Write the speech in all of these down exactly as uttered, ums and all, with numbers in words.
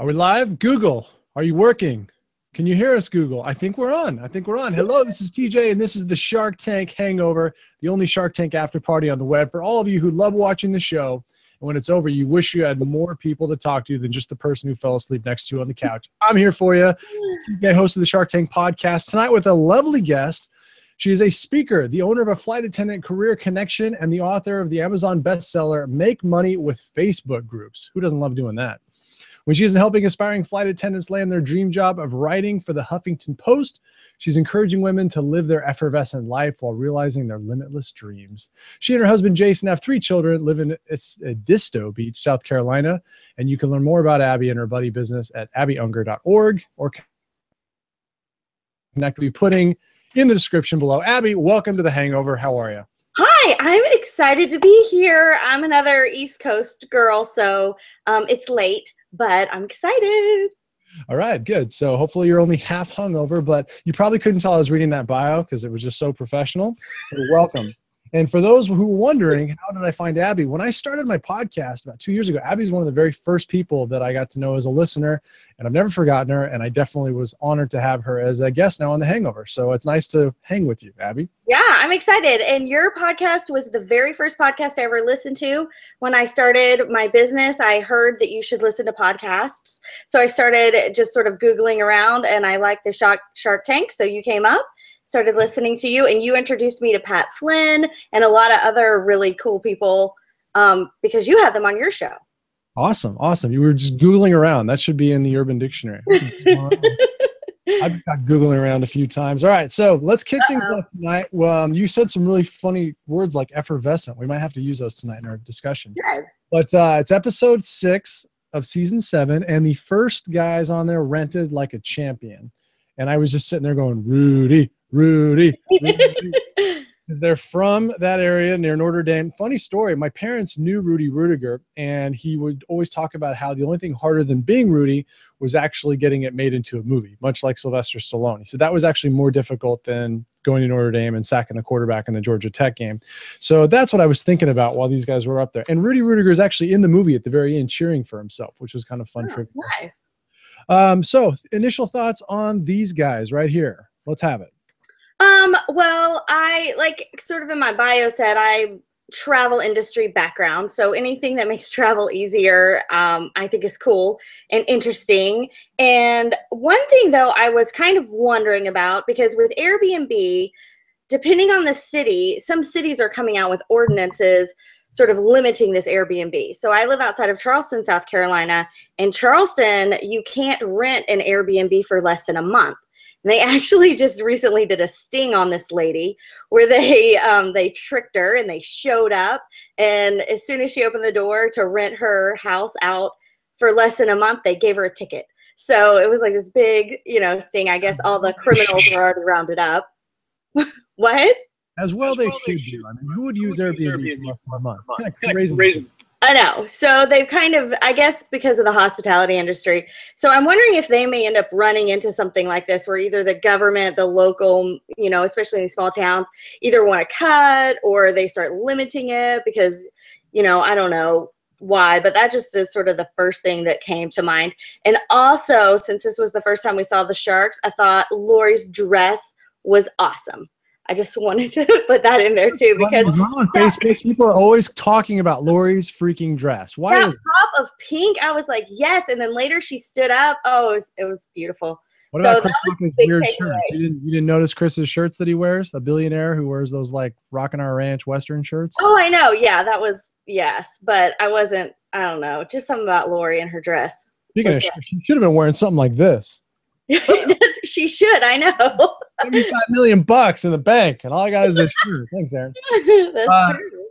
Are we live? Google, are you working? Can you hear us, Google? I think we're on. I think we're on. Hello, this is T J, and this is the Shark Tank Hangover, the only Shark Tank after party on the web for all of you who love watching the show. And when it's over, you wish you had more people to talk to than just the person who fell asleep next to you on the couch. I'm here for you. This is T J, host of the Shark Tank podcast, tonight with a lovely guest. She is a speaker, the owner of a Flight Attendant Career Connection, and the author of the Amazon bestseller, Make Money with Facebook Groups. Who doesn't love doing that? When she's helping aspiring flight attendants land their dream job of writing for the Huffington Post, she's encouraging women to live their effervescent life while realizing their limitless dreams. She and her husband, Jason, have three children, live in Disto Beach, South Carolina, and you can learn more about Abby and her buddy business at abby unger dot org or connect with putting in the description below. Abby, welcome to The Hangover. How are you? Hi, I'm excited to be here. I'm another East Coast girl, so um, it's late, but I'm excited. All right, good. So hopefully you're only half hungover, but you probably couldn't tell I was reading that bio because it was just so professional. You're welcome. And for those who are wondering, how did I find Abby? When I started my podcast about two years ago, Abby's one of the very first people that I got to know as a listener, and I've never forgotten her, and I definitely was honored to have her as a guest now on The Hangover. So it's nice to hang with you, Abby. Yeah, I'm excited. And your podcast was the very first podcast I ever listened to. When I started my business, I heard that you should listen to podcasts. So I started just sort of Googling around, and I liked the Shark, Shark Tank, so you came up. Started listening to you, and you introduced me to Pat Flynn and a lot of other really cool people um, because you had them on your show. Awesome, awesome. You were just Googling around. That should be in the Urban Dictionary. I've got Googling around a few times. All right, so let's kick things off tonight. Well, um, you said some really funny words like effervescent. We might have to use those tonight in our discussion. Yes. But uh, it's episode six of season seven, and the first guys on there rented like a champion. And I was just sitting there going, Rudy, Rudy, because they're from that area near Notre Dame. Funny story. My parents knew Rudy Ruettiger, and he would always talk about how the only thing harder than being Rudy was actually getting it made into a movie, much like Sylvester Stallone. He said that was actually more difficult than going to Notre Dame and sacking the quarterback in the Georgia Tech game. So that's what I was thinking about while these guys were up there. And Rudy Ruettiger is actually in the movie at the very end cheering for himself, which was kind of fun. Oh, trick. Nice. Um, so initial thoughts on these guys right here. Let's have it. Um, well, I, like sort of in my bio said, I travel industry background. So anything that makes travel easier, um, I think is cool and interesting. And one thing though, I was kind of wondering about, because with Airbnb, depending on the city, some cities are coming out with ordinances sort of limiting this Airbnb. So I live outside of Charleston, South Carolina, and Charleston, you can't rent an Airbnb for less than a month. And they actually just recently did a sting on this lady where they um, they tricked her and they showed up. And as soon as she opened the door to rent her house out for less than a month, they gave her a ticket. So it was like this big, you know, sting. I guess all the criminals were already rounded up. What? As well, As well they, they should do. I mean, who would use Airbnb, Airbnb less than a month? month. Yeah, crazy. Crazy. I know. So they've kind of, I guess, because of the hospitality industry. So I'm wondering if they may end up running into something like this, where either the government, the local, you know, especially in these small towns, either want to cut or they start limiting it because, you know, I don't know why, but that just is sort of the first thing that came to mind. And also, since this was the first time we saw the Sharks, I thought Lori's dress was awesome. I just wanted to put that in there too, because on Facebook, people are always talking about Lori's freaking dress. Why that is top of pink? I was like, yes. And then later she stood up. Oh, it was, it was beautiful. What so about that was his weird takeaway. Shirts? You didn't, you didn't notice Chris's shirts that he wears? A billionaire who wears those like Rockin' Our Ranch Western shirts? Oh, I know. Yeah, that was, yes. But I wasn't, I don't know, just something about Lori and her dress. Speaking of, she should have been wearing something like this. She should, I know. seventy-five million bucks in the bank, and all I got is this shirt. Thanks, Aaron. That's uh, true.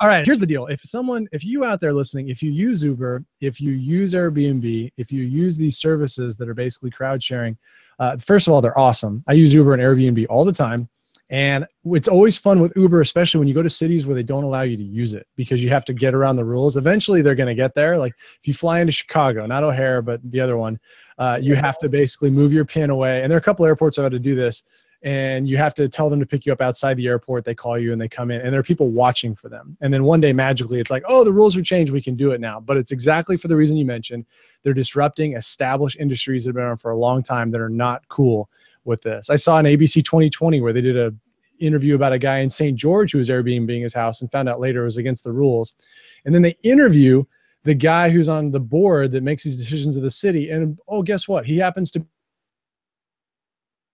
All right, here's the deal. If someone, if you out there listening, if you use Uber, if you use Airbnb, if you use these services that are basically crowd sharing, uh, first of all, they're awesome. I use Uber and Airbnb all the time. And it's always fun with Uber, especially when you go to cities where they don't allow you to use it because you have to get around the rules. Eventually, they're going to get there. Like if you fly into Chicago, not O'Hare, but the other one, uh, you have to basically move your pin away. And there are a couple airports I've had to do this. and you have to tell them to pick you up outside the airport. They call you and they come in, and there are people watching for them. And then one day magically it's like, oh, the rules are changed, we can do it now. But it's exactly for the reason you mentioned. They're disrupting established industries that have been around for a long time that are not cool with this. I saw an A B C twenty twenty where they did a interview about a guy in Saint George who was Airbnb-ing his house and found out later it was against the rules. And then they interview the guy who's on the board that makes these decisions of the city. And oh, guess what? He happens to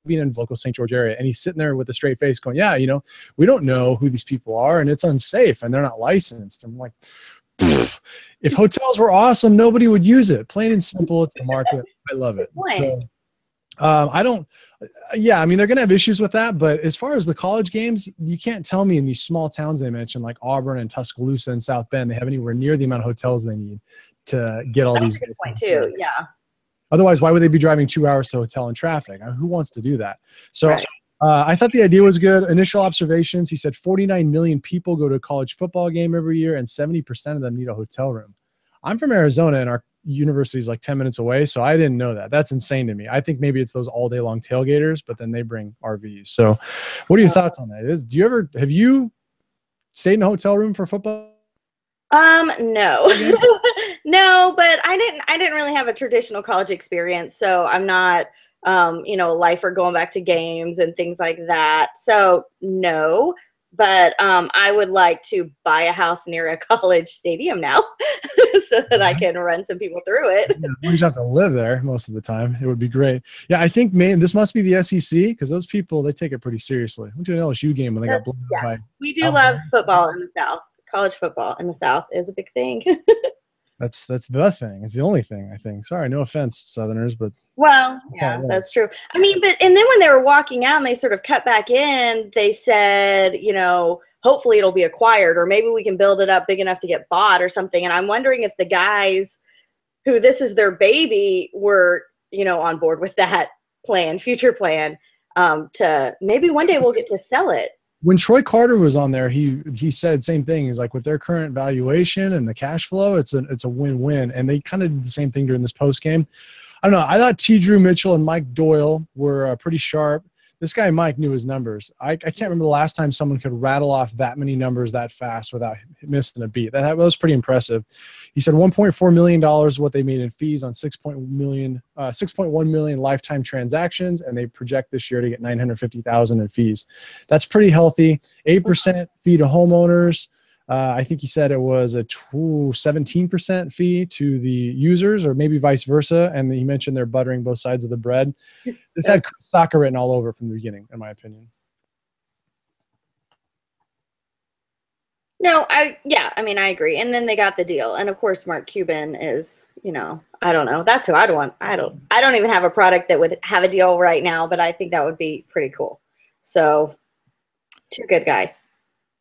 be in the local Saint George area. And he's sitting there with a straight face going, yeah, you know, we don't know who these people are, and it's unsafe, and they're not licensed. And I'm like, if hotels were awesome, nobody would use it. Plain and simple. It's the market. I love it. So, Um, I don't, yeah, I mean, they're going to have issues with that, but as far as the college games, you can't tell me in these small towns they mentioned, like Auburn and Tuscaloosa and South Bend, they have anywhere near the amount of hotels they need to get all these. That's a good point too, yeah. Otherwise, why would they be driving two hours to a hotel in traffic? I mean, who wants to do that? So right. uh, I thought the idea was good. Initial observations, he said forty-nine million people go to a college football game every year, and seventy percent of them need a hotel room. I'm from Arizona, and our university is like ten minutes away. So I didn't know that. That's insane to me. I think maybe it's those all day long tailgaters, but then they bring R Vs. So what are your thoughts on that? Is, do you ever, have you stayed in a hotel room for football? Um, no, no, but I didn't, I didn't really have a traditional college experience. So I'm not, um, you know, a lifer going back to games and things like that. So no, but um, I would like to buy a house near a college stadium now so that I can run some people through it. Yeah, as long as you have to live there most of the time, it would be great. Yeah, I think, man, this must be the S E C because those people, they take it pretty seriously. We do an L S U game when they That's, got blown yeah. up by We do Alabama. Love football in the South. College football in the South is a big thing. That's that's the thing. It's the only thing, I think. Sorry, no offense, Southerners, but well, yeah, yeah, that's true. I mean, but and then when they were walking out and they sort of cut back in, they said, you know, hopefully it'll be acquired, or maybe we can build it up big enough to get bought or something. And I'm wondering if the guys who this is their baby were, you know, on board with that plan, future plan, um, to maybe one day we'll get to sell it. When Troy Carter was on there, he he said same thing. He's like, with their current valuation and the cash flow, it's a it's a win-win. And they kind of did the same thing during this post game. I don't know. I thought T. Drew Mitchell and Mike Doyle were uh, pretty sharp. This guy Mike knew his numbers. I I can't remember the last time someone could rattle off that many numbers that fast without missing a beat. That, that was pretty impressive. He said one point four million dollars is what they made in fees on six point one million uh, six point one million lifetime transactions, and they project this year to get nine hundred fifty thousand in fees. That's pretty healthy. eight percent fee to homeowners. Uh, I think he said it was a seventeen percent fee to the users, or maybe vice versa. And he mentioned they're buttering both sides of the bread. This had Chris Sacca written all over from the beginning, in my opinion. No, I, yeah, I mean, I agree. And then they got the deal. And of course, Mark Cuban is, you know, I don't know. That's who I'd want. I don't, I don't even have a product that would have a deal right now, but I think that would be pretty cool. So two good guys.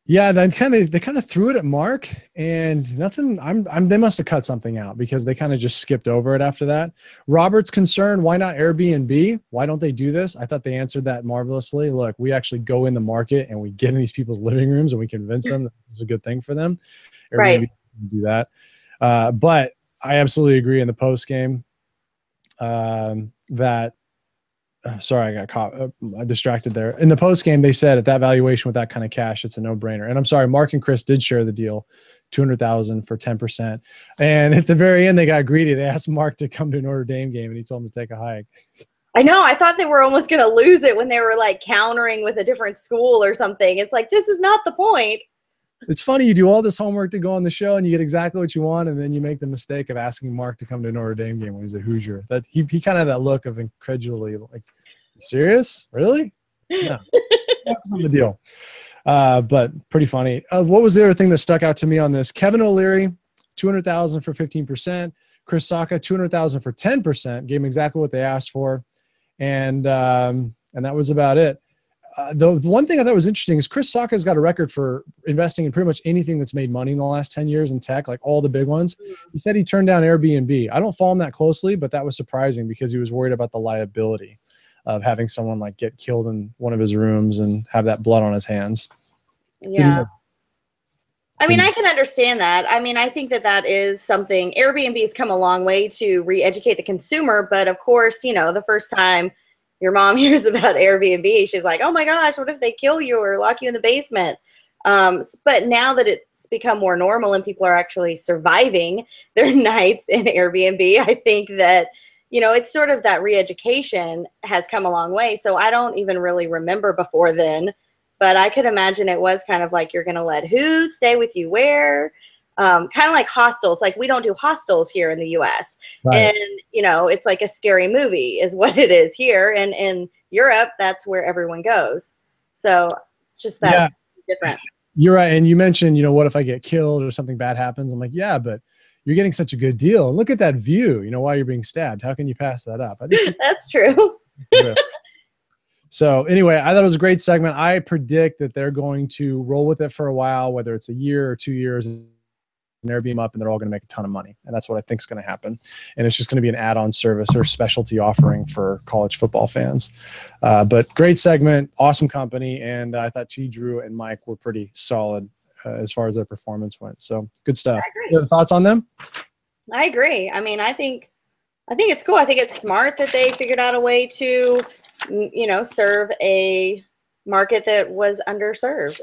Yeah, they kind of they kind of threw it at Mark, and nothing. I'm I'm they must have cut something out because they kind of just skipped over it after that. Robert's concern: why not Airbnb? Why don't they do this? I thought they answered that marvelously. Look, we actually go in the market and we get in these people's living rooms and we convince them that this is a good thing for them. Airbnb right. Can do that, uh, but I absolutely agree in the post game um, that. Sorry, I got caught, uh, distracted there. In the post game, they said at that valuation with that kind of cash, it's a no-brainer. And I'm sorry, Mark and Chris did share the deal, two hundred thousand dollars for ten percent. And at the very end, they got greedy. They asked Mark to come to a Notre Dame game, and he told him to take a hike. I know. I thought they were almost going to lose it when they were like countering with a different school or something. It's like, this is not the point. It's funny. You do all this homework to go on the show, and you get exactly what you want, and then you make the mistake of asking Mark to come to a Notre Dame game when he's a Hoosier. That he he kind of had that look of incredulity, like, serious? Really? No. That's not the deal. Uh, but pretty funny. Uh, what was the other thing that stuck out to me on this? Kevin O'Leary, two hundred thousand dollars for fifteen percent. Chris Sacca, two hundred thousand dollars for ten percent. Gave him exactly what they asked for, and um, and that was about it. Uh, the one thing I thought was interesting is Chris Sacca's got a record for investing in pretty much anything that's made money in the last ten years in tech, like all the big ones. He said he turned down Airbnb. I don't follow him that closely, but that was surprising because he was worried about the liability of having someone like get killed in one of his rooms and have that blood on his hands. Yeah. I mean, I can understand that. I mean, I think that that is something. Airbnb's come a long way to re-educate the consumer, but of course, you know, the first time your mom hears about Airbnb, she's like, oh my gosh, what if they kill you or lock you in the basement? Um, but now that it's become more normal and people are actually surviving their nights in Airbnb, I think that, you know, it's sort of that re-education has come a long way. So I don't even really remember before then, but I could imagine it was kind of like, you're going to let who stay with you where, um, kind of like hostels. Like, we don't do hostels here in the U S Right. And, you know, it's like a scary movie is what it is here. And in Europe, that's where everyone goes. So it's just that. Yeah. Different. You're right. And you mentioned, you know, what if I get killed or something bad happens? I'm like, yeah, but you're getting such a good deal. Look at that view, you know, while you're being stabbed. How can you pass that up? I think that's true. So anyway, I thought it was a great segment. I predict that they're going to roll with it for a while, whether it's a year or two years, and Airbnb up, and they're all going to make a ton of money. And that's what I think is going to happen. And it's just going to be an add-on service or specialty offering for college football fans. Uh, but great segment, awesome company. And I thought T. Drew and Mike were pretty solid uh, as far as their performance went. So good stuff. Any thoughts on them? I agree. I mean, I think, I think it's cool. I think it's smart that they figured out a way to, you know, serve a market that was underserved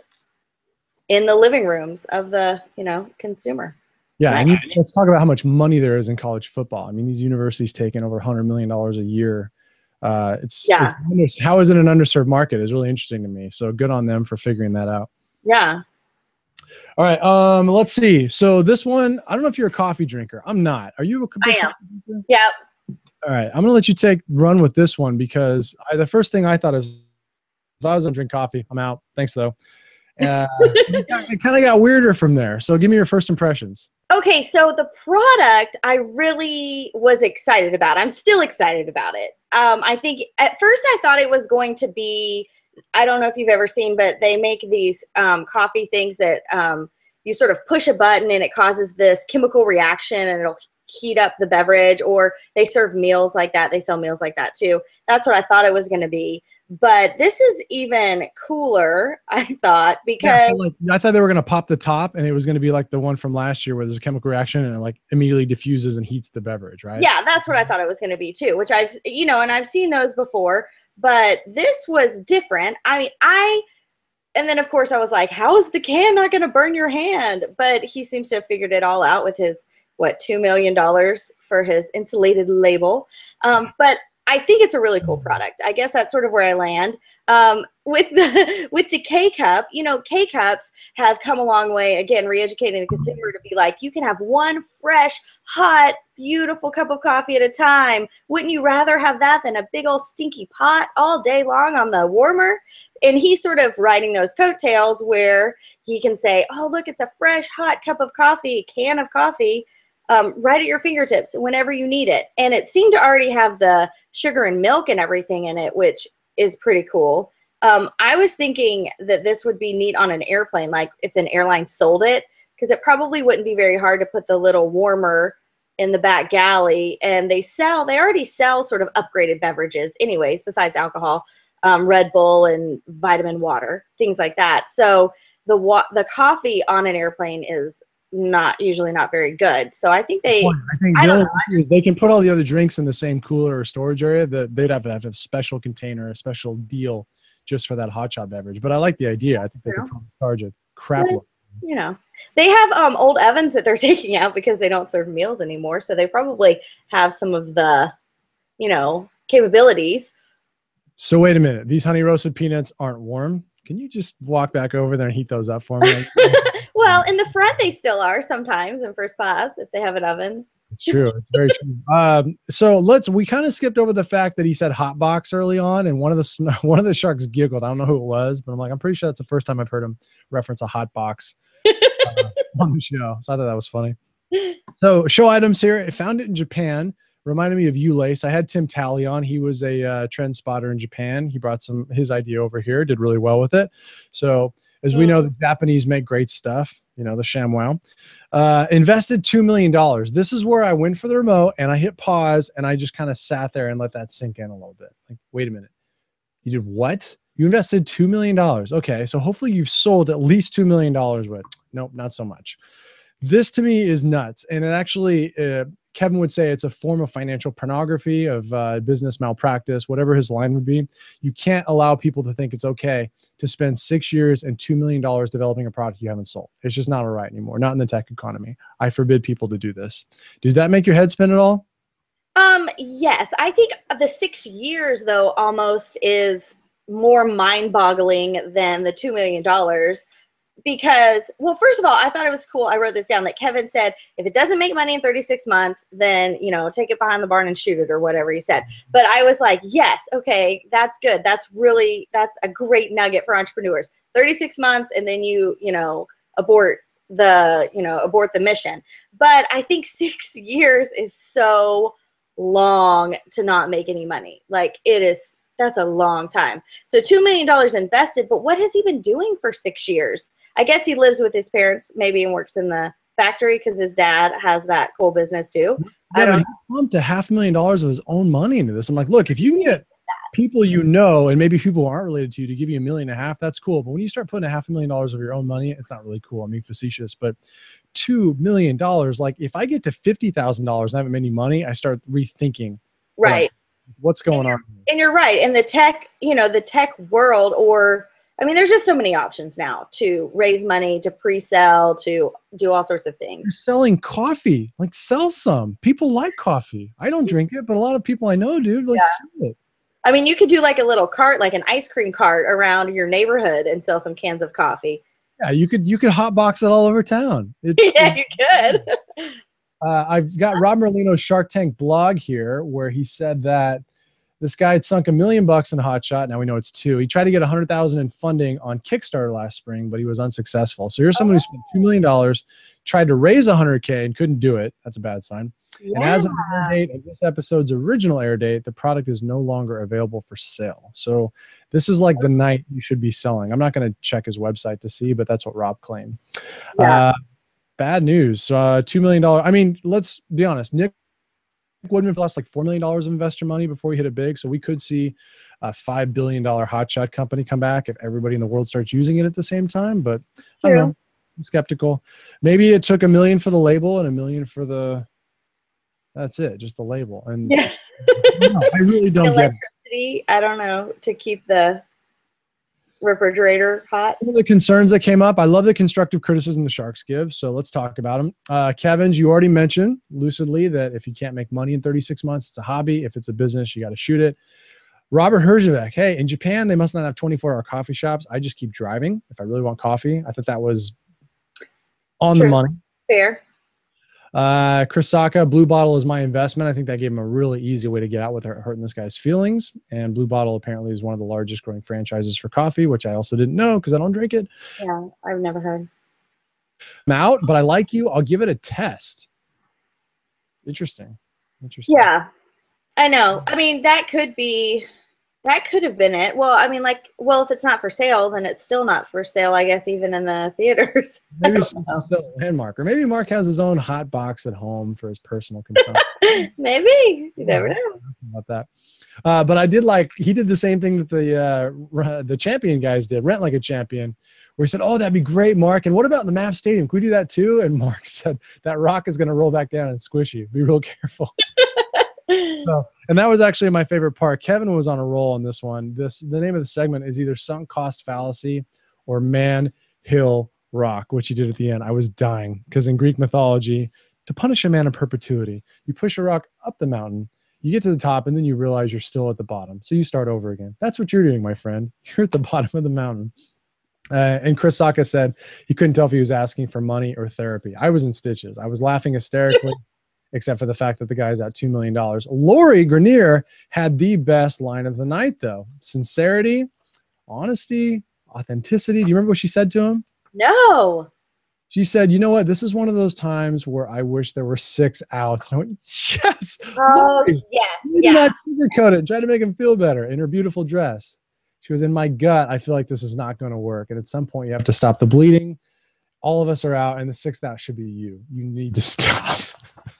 in the living rooms of the, you know, consumer. Yeah, and you, let's talk about how much money there is in college football. I mean, these universities taking over one hundred million dollars a year. Uh, it's, yeah. it's how is it an underserved market is really interesting to me. So good on them for figuring that out. Yeah. All right, um, let's see. So this one, I don't know if you're a coffee drinker. I'm not. Are you a I am. Drinker? Yep. All right, I'm going to let you take run with this one because I, the first thing I thought is if I was going to drink coffee, I'm out. Thanks, though. uh, it, it kind of got weirder from there. So give me your first impressions. Okay, so the product I really was excited about. I'm still excited about it. Um, I think at first I thought it was going to be, I don't know if you've ever seen, but they make these um, coffee things that um, you sort of push a button and it causes this chemical reaction and it'll heat up the beverage, or they serve meals like that. They sell meals like that too. That's what I thought it was going to be. But this is even cooler, I thought, because yeah, so like, I thought they were going to pop the top and it was going to be like the one from last year where there's a chemical reaction and it like immediately diffuses and heats the beverage, right? Yeah, that's what I thought it was going to be too, which I've, you know, and I've seen those before, but this was different. I mean, I, and then of course I was like, how is the can not going to burn your hand? But he seems to have figured it all out with his, what, two million dollars for his insulated label. Um, but I think it's a really cool product. I guess that's sort of where I land. Um, with the with the K-Cup, you know, K-Cups have come a long way, again, re-educating the consumer to be like, you can have one fresh, hot, beautiful cup of coffee at a time. Wouldn't you rather have that than a big old stinky pot all day long on the warmer? And he's sort of riding those coattails where he can say, oh, look, it's a fresh, hot cup of coffee, can of coffee, Um, right at your fingertips whenever you need it. And it seemed to already have the sugar and milk and everything in it, which is pretty cool. Um, I was thinking that this would be neat on an airplane, like if an airline sold it, because it probably wouldn't be very hard to put the little warmer in the back galley. And they sell, they already sell sort of upgraded beverages anyways, besides alcohol, um, Red Bull and vitamin water, things like that. So the wa the coffee on an airplane is not usually not very good. So I think they, I think I don't know, I just, they can put all the other drinks in the same cooler or storage area. That they'd have to have a special container, a special deal just for that hot shot beverage. But I like the idea. I think they could probably charge a crap lot. You know, they have um, old ovens that they're taking out because they don't serve meals anymore. So they probably have some of the, you know, capabilities. So wait a minute. These honey roasted peanuts aren't warm. Can you just walk back over there and heat those up for me? Well, in the front, they still are sometimes in first class if they have an oven. It's true. It's very true. Um, so let's, we kind of skipped over the fact that he said hot box early on, and one of the, one of the sharks giggled. I don't know who it was, but I'm like, I'm pretty sure that's the first time I've heard him reference a hot box uh, on the show. So I thought that was funny. So show items here. I found it in Japan. Reminded me of Ulay. I had Tim Talley on. He was a uh, trend spotter in Japan. He brought some his idea over here, did really well with it. So as we know, the Japanese make great stuff, you know, the ShamWow. Uh, invested two million dollars. This is where I went for the remote and I hit pause and I just kind of sat there and let that sink in a little bit. Like, wait a minute. You did what? You invested two million dollars. Okay, so hopefully you've sold at least two million dollars worth. Nope, not so much. This to me is nuts. And it actually... Uh, Kevin would say it's a form of financial pornography, of uh, business malpractice, whatever his line would be. You can't allow people to think it's okay to spend six years and two million dollars developing a product you haven't sold. It's just not all right anymore. Not in the tech economy. I forbid people to do this. Did that make your head spin at all? Um, yes. I think the six years, though, almost is more mind-boggling than the two million dollars. Because, well, first of all, I thought it was cool. I wrote this down that Kevin said, if it doesn't make money in thirty-six months, then, you know, take it behind the barn and shoot it or whatever he said. But I was like, yes, okay, that's good. That's really, that's a great nugget for entrepreneurs. thirty-six months and then you, you know, abort the, you know, abort the mission. But I think six years is so long to not make any money. Like it is, that's a long time. So two million dollars invested, but what has he been doing for six years? I guess he lives with his parents maybe and works in the factory because his dad has that cool business too. Yeah, I don't but he pumped a half million dollars of his own money into this. I'm like, look, if you can get people you know and maybe people who aren't related to you to give you a million and a half, that's cool. But when you start putting a half a million dollars of your own money, it's not really cool. I mean, facetious, but two million dollars, like if I get to fifty thousand dollars and I haven't made any money, I start rethinking. Right. What's going on. And you're right. In the tech, you know, the tech world or I mean, there's just so many options now to raise money, to pre-sell, to do all sorts of things. You're selling coffee. Like, sell some. People like coffee. I don't drink it, but a lot of people I know, dude, like, yeah. Sell it. I mean, you could do like a little cart, like an ice cream cart around your neighborhood and sell some cans of coffee. Yeah, you could you could hotbox it all over town. It's, yeah, you could. uh, I've got Rob Merlino's Shark Tank blog here where he said that this guy had sunk a million bucks in Hotshot. Now we know it's two. He tried to get a hundred thousand in funding on Kickstarter last spring, but he was unsuccessful. So here's someone who spent two million dollars, tried to raise a hundred K and couldn't do it. That's a bad sign. Yeah. And as of the date of this episode's original air date, the product is no longer available for sale. So this is like the night you should be selling. I'm not going to check his website to see, but that's what Rob claimed. Yeah. Uh, bad news. Uh, two million dollars. I mean, let's be honest, Nick Woodman lost like four million dollars of investor money before he hit it big. So we could see a five billion dollar hotshot company come back if everybody in the world starts using it at the same time. But I don't know, I'm skeptical. Maybe it took a million for the label and a million for the, that's it, just the label. And yeah. I, know, I really don't electricity, get it. I don't know, to keep the refrigerator hot. One of the concerns that came up, I love the constructive criticism the Sharks give, so let's talk about them. Uh, Kevin's, you already mentioned lucidly that if you can't make money in thirty-six months, it's a hobby. If it's a business, you got to shoot it. Robert Herjavec, hey, in Japan, they must not have twenty-four hour coffee shops. I just keep driving if I really want coffee. I thought that was on True. the money. Fair. Uh, Chris Sacca, Blue Bottle is my investment. I think that gave him a really easy way to get out without hurting this guy's feelings. And Blue Bottle apparently is one of the largest growing franchises for coffee, which I also didn't know because I don't drink it. Yeah, I've never heard. I'm out, but I like you. I'll give it a test. Interesting. Interesting. Yeah, I know. I mean, that could be, that could have been it. Well, I mean, like, well, if it's not for sale, then it's still not for sale, I guess, even in the theaters. Maybe somehow sell a landmark. Or maybe Mark has his own hot box at home for his personal consumption. Maybe. You yeah, never know. About that. Uh, but I did like, he did the same thing that the, uh, the champion guys did, Rent Like a Champion, where he said, oh, that'd be great, Mark. And what about the M A F Stadium? Can we do that too? And Mark said, that rock is going to roll back down and squish you. Be real careful. So, and that was actually my favorite part. Kevin was on a roll on this one. This the name of the segment is either Sunk Cost Fallacy or Man Hill Rock, which he did at the end. I was dying because in Greek mythology, to punish a man in perpetuity, you push a rock up the mountain, you get to the top, and then you realize you're still at the bottom. So you start over again. That's what you're doing, my friend. You're at the bottom of the mountain. Uh, and Chris Sacca said he couldn't tell if he was asking for money or therapy. I was in stitches. I was laughing hysterically. Except for the fact that the guy's out two million dollars. Lori Grenier had the best line of the night, though. Sincerity, honesty, authenticity. Do you remember what she said to him? No. She said, you know what? This is one of those times where I wish there were six outs. And I went, yes. Oh, Lori, yes. You did not sugarcoat it and try to make him feel better in her beautiful dress. She was in my gut. I feel like this is not going to work. And at some point, you have to stop the bleeding. All of us are out, and the sixth out should be you. You need to stop.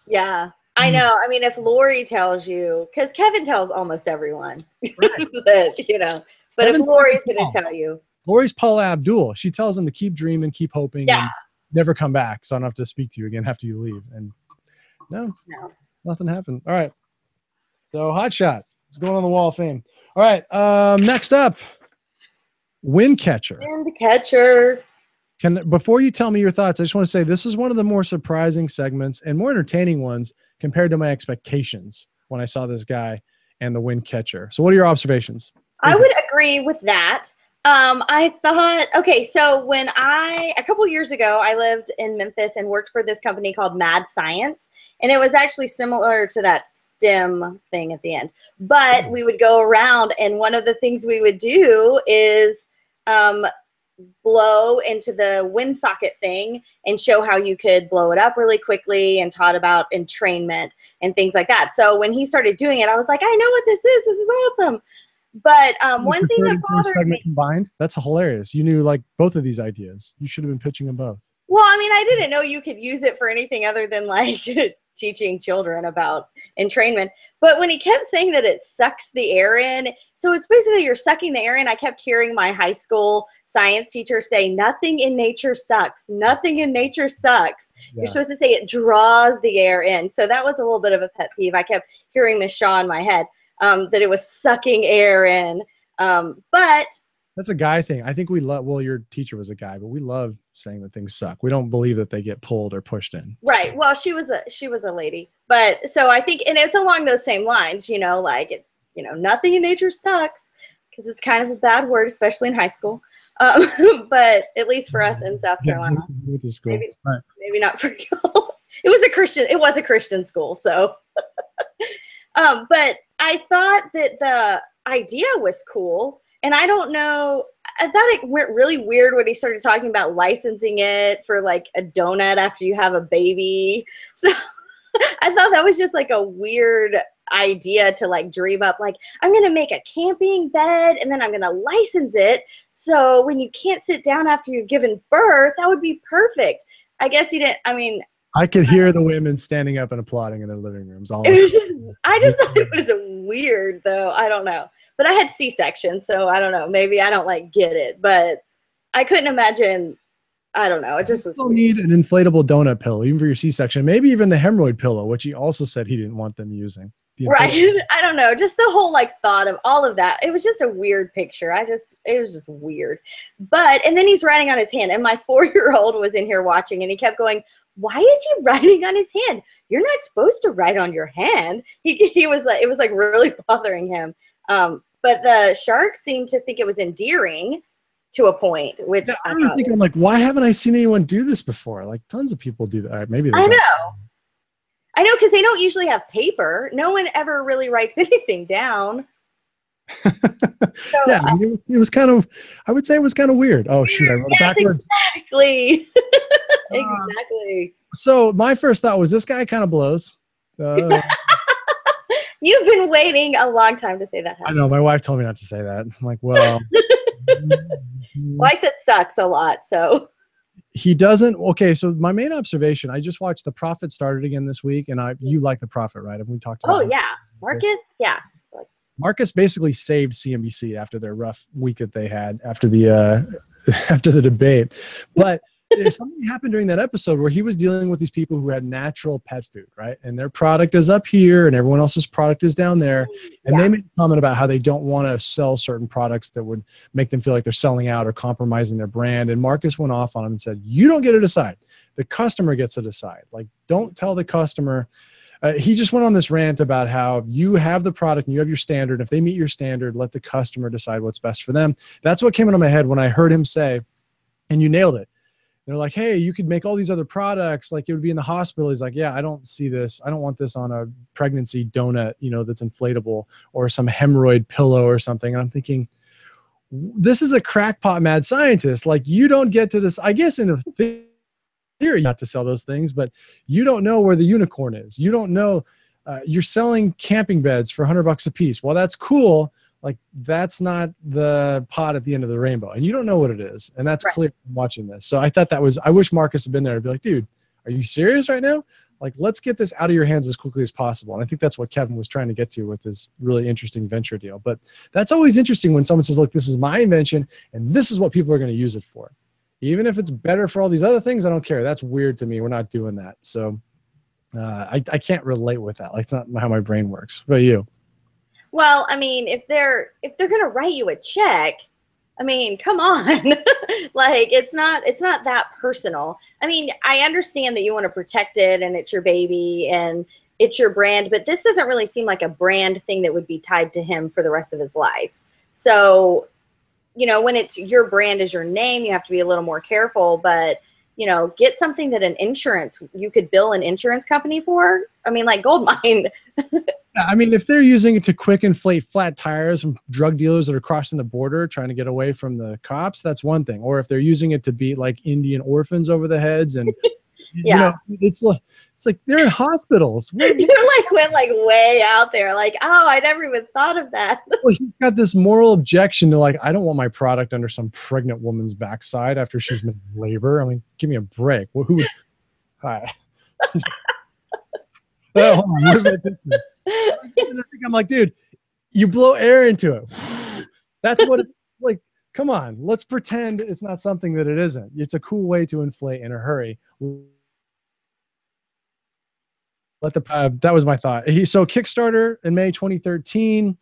Yeah, I know. I mean, if Lori tells you, because Kevin tells almost everyone, right. That, you know, but Kevin's if Lori's going to tell you. Lori's Paula Abdul. She tells him to keep dreaming, keep hoping, yeah. And never come back. So I don't have to speak to you again after you leave. And no, no. nothing happened. All right. So hot shot. It's going on the Wall of Fame. All right. Um, next up, Wind Catcher. Wind Catcher. Can, before you tell me your thoughts, I just want to say this is one of the more surprising segments and more entertaining ones compared to my expectations when I saw this guy and the Wind Catcher. So what are your observations? I would agree with that. Um, I thought, okay, so when I, a couple years ago, I lived in Memphis and worked for this company called Mad Science, and it was actually similar to that STEM thing at the end. But we would go around, and one of the things we would do is um, blow into the wind socket thing and show how you could blow it up really quickly, and taught about entrainment and things like that. So when he started doing it, I was like, I know what this is. This is awesome. But um, one thing that bothered me combined, that's hilarious. You knew like both of these ideas. You should have been pitching them both. Well, I mean, I didn't know you could use it for anything other than like teaching children about entrainment. But when he kept saying that it sucks the air in, so it's basically you're sucking the air in. I kept hearing my high school science teacher say, nothing in nature sucks. Nothing in nature sucks. Yeah. You're supposed to say it draws the air in. So that was a little bit of a pet peeve. I kept hearing Miz Shaw in my head. Um, that it was sucking air in, um, but that's a guy thing. I think we love. Well, your teacher was a guy, but we love saying that things suck. We don't believe that they get pulled or pushed in. Right. Well, she was a she was a lady, but so I think, and it's along those same lines. You know, like it, you know, nothing in nature sucks because it's kind of a bad word, especially in high school. Um, but at least for us in South Carolina, yeah, to school. Maybe, right. Maybe not for y'all. It was a Christian. It was a Christian school, so. um, but. I thought that the idea was cool, and I don't know, I thought it went really weird when he started talking about licensing it for like a donut after you have a baby. So I thought that was just like a weird idea to like dream up, like I'm going to make a camping bed and then I'm going to license it so when you can't sit down after you've given birth, that would be perfect. I guess he didn't, I mean. I could hear the women standing up and applauding in their living rooms. All it was just, I just thought it was weird, though. I don't know. But I had C-section, so I don't know. Maybe I don't, like, get it. But I couldn't imagine. I don't know. It just was still weird. Need an inflatable donut pill, even for your C-section. Maybe even the hemorrhoid pillow, which he also said he didn't want them using. The right. I don't know. Just the whole, like, thought of all of that. It was just a weird picture. I just, it was just weird. But, and then he's writing on his hand. And my four-year-old was in here watching, and he kept going, why is he writing on his hand? You're not supposed to write on your hand. He, he was like, it was like really bothering him. Um, but the shark seemed to think it was endearing to a point, which yeah, I was thinking, I'm like, why haven't I seen anyone do this before? Like tons of people do that. All right, maybe they I don't. know. I know. Cause they don't usually have paper. No one ever really writes anything down. so, yeah, I, it, was, it was kind of, I would say it was kind of weird. Oh shoot. I wrote yes, backwards. Exactly. Exactly. Uh, so my first thought was this guy kind of blows. Uh, You've been waiting a long time to say that. I know. My wife told me not to say that. I'm like, well. Well, I said sucks a lot, so. He doesn't. Okay, so my main observation, I just watched The Prophet started again this week, and I you like The Prophet, right? Have we talked about Oh, yeah. Marcus, yeah. Marcus basically saved C N B C after their rough week that they had after the, uh, after the debate. But there's something happened during that episode where he was dealing with these people who had natural pet food, right? And their product is up here and everyone else's product is down there. And yeah. They made a comment about how they don't want to sell certain products that would make them feel like they're selling out or compromising their brand. And Marcus went off on him and said, you don't get to decide. The customer gets to decide. Like, don't tell the customer. Uh, he just went on this rant about how you have the product and you have your standard. If they meet your standard, let the customer decide what's best for them. That's what came into my head when I heard him say, and you nailed it. They're like, hey, you could make all these other products. Like it would be in the hospital. He's like, yeah, I don't see this. I don't want this on a pregnancy donut, you know, that's inflatable or some hemorrhoid pillow or something. And I'm thinking, this is a crackpot mad scientist. Like you don't get to this, I guess in a theory not to sell those things, but you don't know where the unicorn is. You don't know, uh, you're selling camping beds for a hundred bucks a piece. Well, that's cool. Like that's not the pot at the end of the rainbow, and you don't know what it is, and that's right. Clear from watching this. So I thought that was. I wish Marcus had been there to be like, dude, are you serious right now? Like, let's get this out of your hands as quickly as possible. And I think that's what Kevin was trying to get to with his really interesting venture deal. But that's always interesting when someone says, "Look, this is my invention, and this is what people are going to use it for." Even if it's better for all these other things, I don't care. That's weird to me. We're not doing that. So Uh, I, I can't relate with that. Like, it's not how my brain works. What about you? Well, I mean, if they're if they're gonna write you a check, I mean, come on. Like, it's not it's not that personal. I mean, I understand that you want to protect it, and it's your baby, and it's your brand, but this doesn't really seem like a brand thing that would be tied to him for the rest of his life. So, you know, when it's your brand as your name, you have to be a little more careful, but, you know, get something that an insurance, you could bill an insurance company for. I mean, like gold mine. I mean, if they're using it to quick inflate flat tires from drug dealers that are crossing the border trying to get away from the cops, that's one thing. Or if they're using it to beat like Indian orphans over the heads and yeah, you know, it's like, it's like they're in hospitals. They're like went like way out there. Like, oh, I never even thought of that. Well, he's got this moral objection to like, I don't want my product under some pregnant woman's backside after she's been in labor. I mean, give me a break. Well, who? Hi. Oh, hold on. Where's my picture? I'm like, dude, you blow air into it. That's what it's like. Come on, let's pretend it's not something that it isn't. It's a cool way to inflate in a hurry. Let the uh, that was my thought. He, so Kickstarter in May twenty thirteen.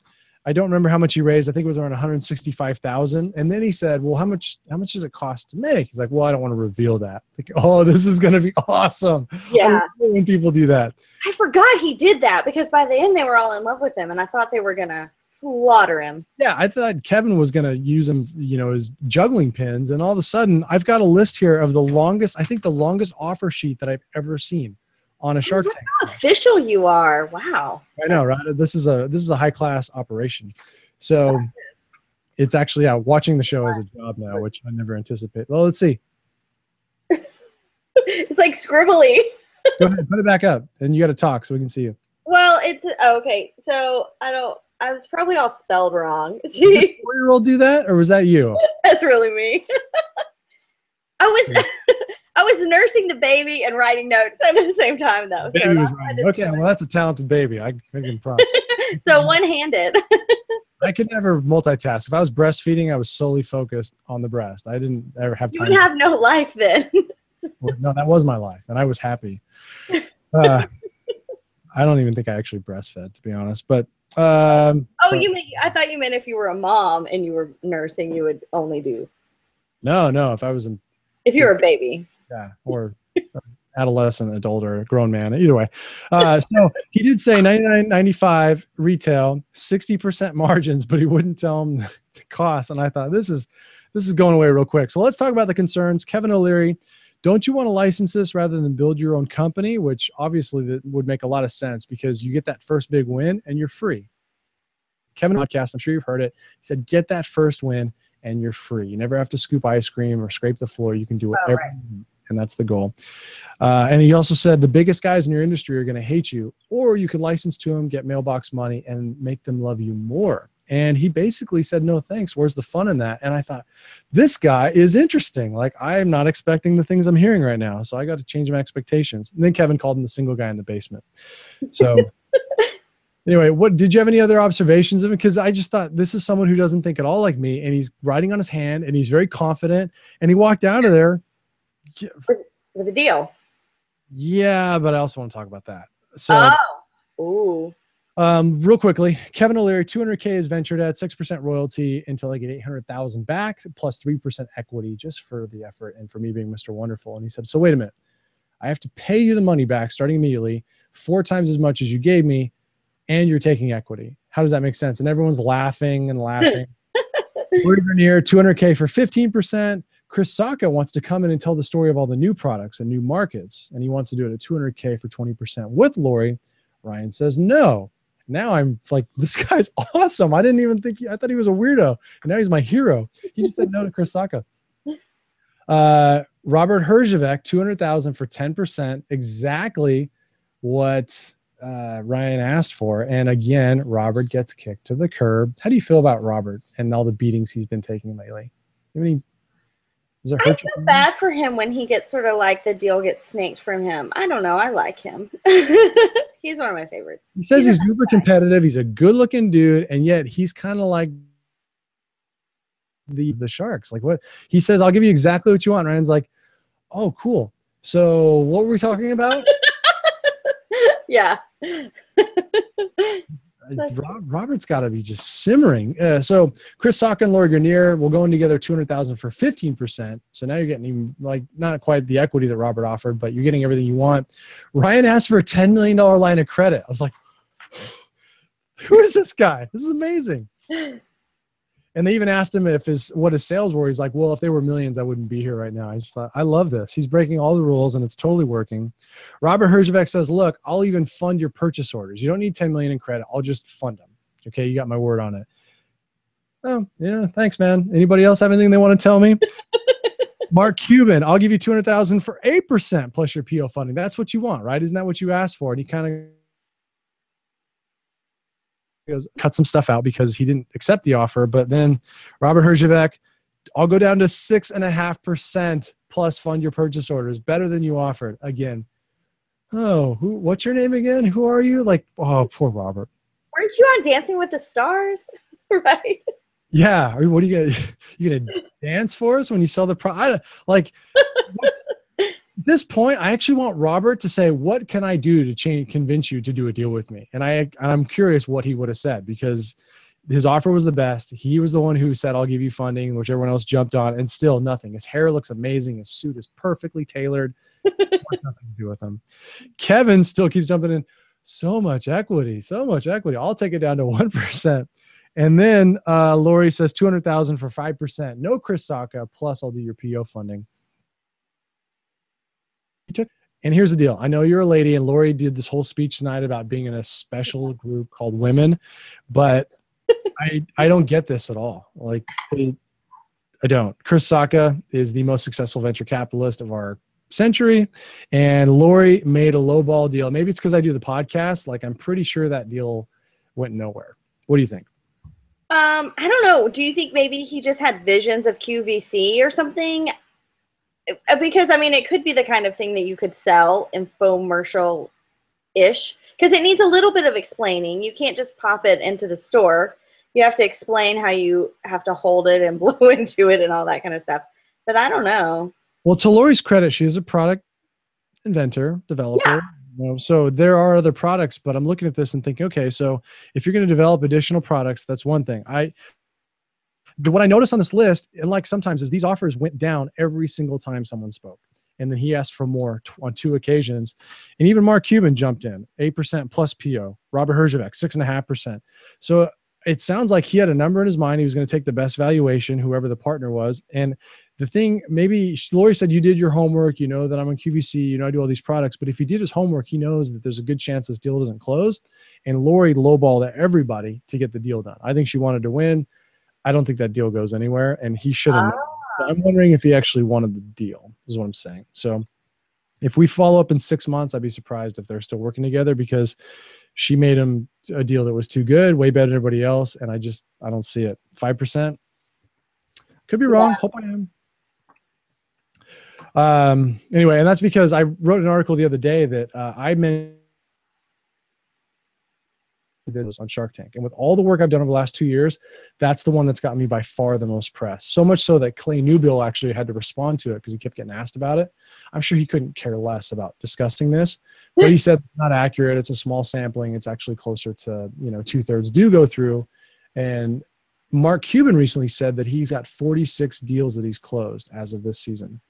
I don't remember how much he raised. I think it was around one hundred sixty-five thousand dollars. And then he said, well, how much how much does it cost to make? He's like, well, I don't want to reveal that. Like, oh, this is going to be awesome. Yeah. When people do that. I forgot he did that because by the end they were all in love with him and I thought they were going to slaughter him. Yeah, I thought Kevin was going to use him, you know, as juggling pins, and all of a sudden I've got a list here of the longest, I think the longest offer sheet that I've ever seen on a Shark Tank. How official you are. Wow. I know, right? This is a, this is a high class operation. So it's actually, yeah, watching the show as a job now, which I never anticipated. Well, let's see. It's like scribbly. Go ahead, put it back up and you got to talk so we can see you. Well, it's oh, okay. So I don't, I was probably all spelled wrong. See? Did a four-year-old do that? Or was that you? That's really me. I was, I was nursing the baby and writing notes at the same time, though. So was right. Okay, well, that's a talented baby. I, I can props. So one-handed. I could never multitask. If I was breastfeeding, I was solely focused on the breast. I didn't ever have time. You would have no life then. Well, no, that was my life, and I was happy. Uh, I don't even think I actually breastfed, to be honest. But um, oh, but, you mean, I thought you meant if you were a mom and you were nursing, you would only do. No, no. If I was in. If you're a baby. Yeah, or adolescent, adult, or a grown man, either way. Uh, so he did say ninety-nine ninety-five retail, sixty percent margins, but he wouldn't tell him the cost. And I thought, this is, this is going away real quick. So let's talk about the concerns. Kevin O'Leary, don't you want to license this rather than build your own company? Which obviously that would make a lot of sense because you get that first big win and you're free. Kevin podcast, I'm sure you've heard it. He said, get that first win and you're free. You never have to scoop ice cream or scrape the floor. You can do whatever. Oh, right. You want, and that's the goal. Uh, and he also said the biggest guys in your industry are going to hate you, or you could license to them, get mailbox money, and make them love you more. And he basically said, no thanks. Where's the fun in that? And I thought, this guy is interesting. Like, I am not expecting the things I'm hearing right now. So I got to change my expectations. And then Kevin called him the single guy in the basement. So anyway, what did you have any other observations of him? Because I just thought this is someone who doesn't think at all like me, and he's writing on his hand, and he's very confident, and he walked out of there with a deal. Yeah, but I also want to talk about that. So, oh, ooh. Um, real quickly, Kevin O'Leary, two hundred K is ventured at six percent royalty until I get eight hundred thousand back, plus three percent equity just for the effort and for me being Mister Wonderful. And he said, so wait a minute, I have to pay you the money back starting immediately, four times as much as you gave me, and you're taking equity. How does that make sense? And everyone's laughing and laughing. We're near two hundred K for fifteen percent. Chris Sacca wants to come in and tell the story of all the new products and new markets, and he wants to do it at two hundred K for twenty percent with Lori. Ryan says no. Now I'm like, this guy's awesome. I didn't even think, he, I thought he was a weirdo, and now he's my hero. He just said no to Chris Sacca. Uh, Robert Herjavec, two hundred thousand for ten percent, exactly what Uh, Ryan asked for, and again, Robert gets kicked to the curb. How do you feel about Robert and all the beatings he's been taking lately? I mean, does it hurt? I feel bad for him when he gets sort of like the deal gets snaked from him. I don't know. I like him. He's one of my favorites. He says he's super competitive. He's a good-looking dude, and yet he's kind of like the the sharks. Like what he says, I'll give you exactly what you want. Ryan's like, oh, cool. So what were we talking about? Yeah. Robert's got to be just simmering. Uh, so Chris Sacca and Lori Grenier will go in together two hundred thousand dollars for fifteen percent. So now you're getting even, like, not quite the equity that Robert offered, but you're getting everything you want. Ryan asked for a ten million dollars line of credit. I was like, who is this guy? This is amazing. And they even asked him if his, what his sales were. He's like, well, if they were millions, I wouldn't be here right now. I just thought, I love this. He's breaking all the rules and it's totally working. Robert Herjavec says, look, I'll even fund your purchase orders. You don't need ten million in credit. I'll just fund them. Okay. You got my word on it. Oh yeah. Thanks, man. Anybody else have anything they want to tell me? Mark Cuban, I'll give you two hundred thousand for eight percent plus your P O funding. That's what you want, right? Isn't that what you asked for? And he kind of goes, cut some stuff out because he didn't accept the offer. But then Robert Herjavec, I'll go down to six and a half percent plus fund your purchase orders, better than you offered. Again, oh, who, what's your name again? Who are you? Like, oh, poor Robert. Weren't you on Dancing with the Stars, right? Yeah. What are you gonna, you gonna dance for us when you sell the product? Like, what's, at this point, I actually want Robert to say, what can I do to change, convince you to do a deal with me? And I, I'm curious what he would have said, because his offer was the best. He was the one who said, I'll give you funding, which everyone else jumped on, and still nothing. His hair looks amazing. His suit is perfectly tailored. It wants nothing to do with him. Kevin still keeps jumping in. So much equity, so much equity. I'll take it down to one percent. And then uh, Lori says two hundred thousand dollars for five percent. No Chris Sacca, plus I'll do your P O funding. Took. And here's the deal. I know you're a lady, and Lori did this whole speech tonight about being in a special group called women, but I, I don't get this at all. Like, I don't. Chris Sacca is the most successful venture capitalist of our century, and Lori made a lowball deal. Maybe it's because I do the podcast. Like, I'm pretty sure that deal went nowhere. What do you think? Um, I don't know. Do you think maybe he just had visions of Q V C or something? Because, I mean, it could be the kind of thing that you could sell infomercial-ish, because it needs a little bit of explaining. You can't just pop it into the store. You have to explain how you have to hold it and blow into it and all that kind of stuff. But I don't know. Well, to Lori's credit, she is a product inventor, developer. Yeah. You know, so there are other products, but I'm looking at this and thinking, okay, so if you're going to develop additional products, that's one thing. I... But what I noticed on this list, and like sometimes, is these offers went down every single time someone spoke. And then he asked for more on two occasions. And even Mark Cuban jumped in, eight percent plus P O. Robert Herjavec, six point five percent. So it sounds like he had a number in his mind. He was going to take the best valuation, whoever the partner was. And the thing, maybe Lori said, you did your homework. You know that I'm on Q V C. You know I do all these products. But if he did his homework, he knows that there's a good chance this deal doesn't close. And Lori lowballed everybody to get the deal done. I think she wanted to win. I don't think that deal goes anywhere, and he should have. Ah. I'm wondering if he actually wanted the deal, is what I'm saying. So if we follow up in six months, I'd be surprised if they're still working together, because she made him a deal that was too good, way better than everybody else, and I just I don't see it. five percent? Could be wrong. Yeah. Hope I am. Um, anyway, and that's because I wrote an article the other day that uh, I mentioned was on Shark Tank. And with all the work I've done over the last two years, that's the one that's gotten me by far the most press. So much so that Clay Newbill actually had to respond to it because he kept getting asked about it. I'm sure he couldn't care less about discussing this, but he said, not accurate. It's a small sampling. It's actually closer to, you know, two thirds do go through. And Mark Cuban recently said that he's got forty-six deals that he's closed as of this season,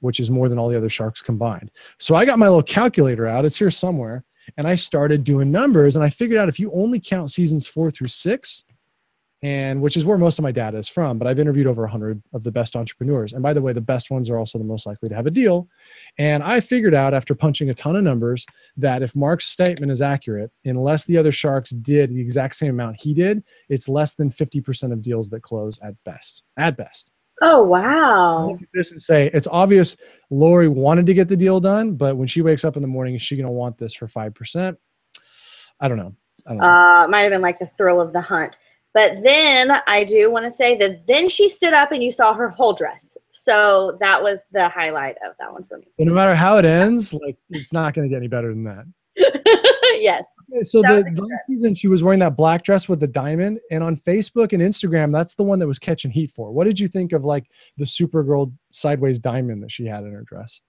which is more than all the other sharks combined. So I got my little calculator out. It's here somewhere. And I started doing numbers, and I figured out if you only count seasons four through six, and which is where most of my data is from, but I've interviewed over one hundred of the best entrepreneurs. And by the way, the best ones are also the most likely to have a deal. And I figured out after punching a ton of numbers that if Mark's statement is accurate, unless the other sharks did the exact same amount he did, it's less than fifty percent of deals that close at best, at best. Oh, wow. Look at this and say, it's obvious Lori wanted to get the deal done, but when she wakes up in the morning, is she going to want this for five percent? I don't know. I don't know. Uh, it might have been like the thrill of the hunt. But then I do want to say that then she stood up and you saw her whole dress. So that was the highlight of that one for me. But no matter how it ends, like, it's not going to get any better than that. Yes. Okay, so the last season she was wearing that black dress with the diamond, and on Facebook and Instagram, that's the one that was catching heat for. What did you think of like the Supergirl sideways diamond that she had in her dress?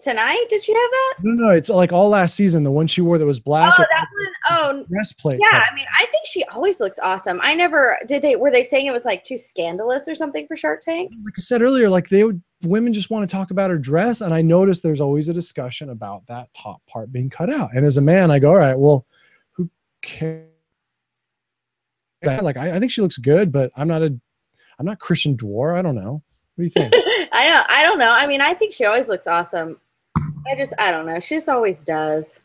tonight? Did she have that? No, no, it's like all last season. The one she wore that was black. Oh, that one. Oh, breastplate. Yeah, I mean, I think she always looks awesome. I never did. They were they saying it was like too scandalous or something for Shark Tank? Like I said earlier, like they would, women just want to talk about her dress, and I noticed there's always a discussion about that top part being cut out. And as a man, I go, all right, well, who cares? Like I, I think she looks good, but I'm not a, I'm not Christian Dwar. I don't know. What do you think? I don't. I don't know. I mean, I think she always looks awesome. I just, I don't know. She just always does.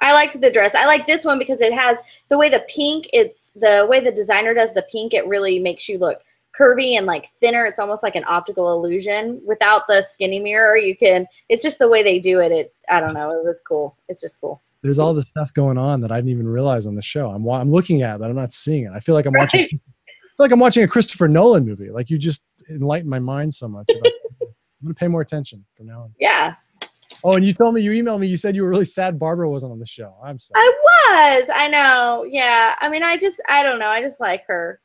I liked the dress. I like this one because it has the way the pink, it's the way the designer does the pink, it really makes you look curvy and like thinner. It's almost like an optical illusion without the skinny mirror. You can, it's just the way they do it. It, I don't know. It was cool. It's just cool. There's all this stuff going on that I didn't even realize on the show. I'm, I'm looking at it, but I'm not seeing it. I feel like I'm watching, right. I feel like I'm watching a Christopher Nolan movie. Like you just enlightened my mind so much. About this. I'm going to pay more attention from now on. Yeah. Oh, and you told me, you emailed me, you said you were really sad Barbara wasn't on the show. I'm sorry. I was. I know. Yeah. I mean, I just, I don't know. I just like her.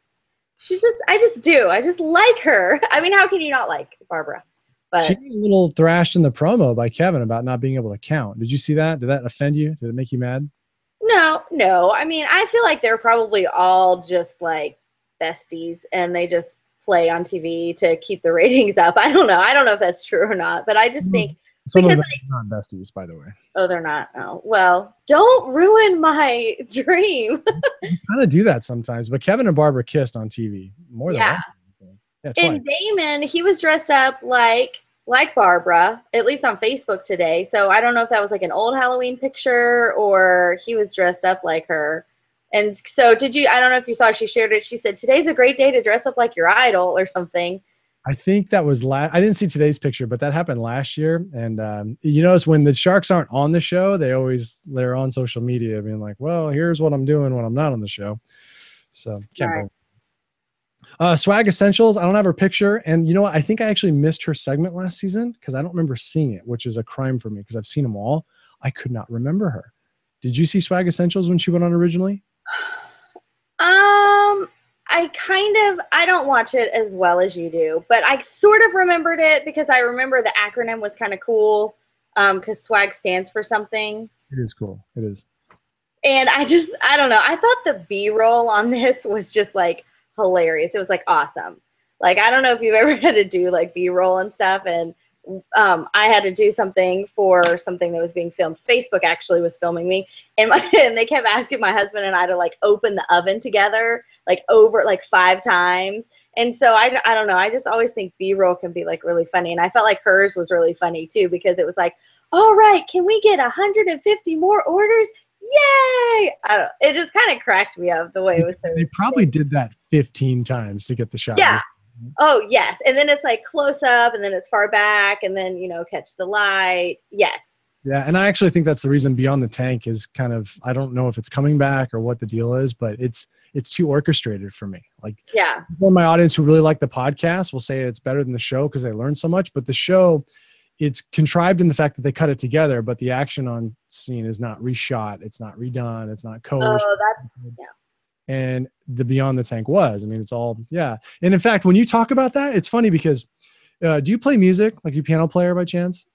She's just, I just do. I just like her. I mean, how can you not like Barbara? But she got a little thrashed in the promo by Kevin about not being able to count. Did you see that? Did that offend you? Did it make you mad? No, no. I mean, I feel like they're probably all just like besties and they just play on T V to keep the ratings up. I don't know. I don't know if that's true or not, but I just mm-hmm. think some because of them are not besties, by the way. Oh, they're not. Oh, well, don't ruin my dream. You kind of do that sometimes, but Kevin and Barbara kissed on T V more than yeah. That. Yeah, and Damon, he was dressed up like like Barbara, at least on Facebook today. So I don't know if that was like an old Halloween picture or he was dressed up like her. And so did you, I don't know if you saw, she shared it. She said, today's a great day to dress up like your idol or something. I think that was last, I didn't see today's picture, but that happened last year. And um, you notice when the Sharks aren't on the show, they always, they're on social media being like, well, here's what I'm doing when I'm not on the show. So can't right. Uh, Swag Essentials, I don't have her picture. And you know what? I think I actually missed her segment last season because I don't remember seeing it, which is a crime for me because I've seen them all. I could not remember her. Did you see Swag Essentials when she went on originally? Um, I kind of, I don't watch it as well as you do, but I sort of remembered it because I remember the acronym was kind of cool because um, Swag stands for something. It is cool. It is. And I just, I don't know. I thought the B-roll on this was just like, hilarious. It was like awesome. Like I don't know if you've ever had to do like B-roll and stuff, and um, I had to do something for something that was being filmed. Facebook actually was filming me, and, my, and they kept asking my husband and I to like open the oven together, like over like five times. And so I, I don't know. I just always think B-roll can be like really funny, and I felt like hers was really funny too because it was like, all right, can we get one hundred fifty more orders? Yay! I don't, it just kind of cracked me up the way it was. So they probably did that fifteen times to get the shot. Yeah. Oh, yes. And then it's like close up and then it's far back and then, you know, catch the light. Yes. Yeah. And I actually think that's the reason Beyond the Tank is kind of, I don't know if it's coming back or what the deal is, but it's, it's too orchestrated for me. Like yeah. People in my audience who really like the podcast will say it's better than the show because they learn so much, but the show, it's contrived in the fact that they cut it together, but the action on scene is not reshot. It's not redone. It's not coerced. Oh, that's, yeah. And the Beyond the Tank was, I mean, it's all, yeah. And in fact, when you talk about that, it's funny because uh, do you play music? Like you piano player by chance?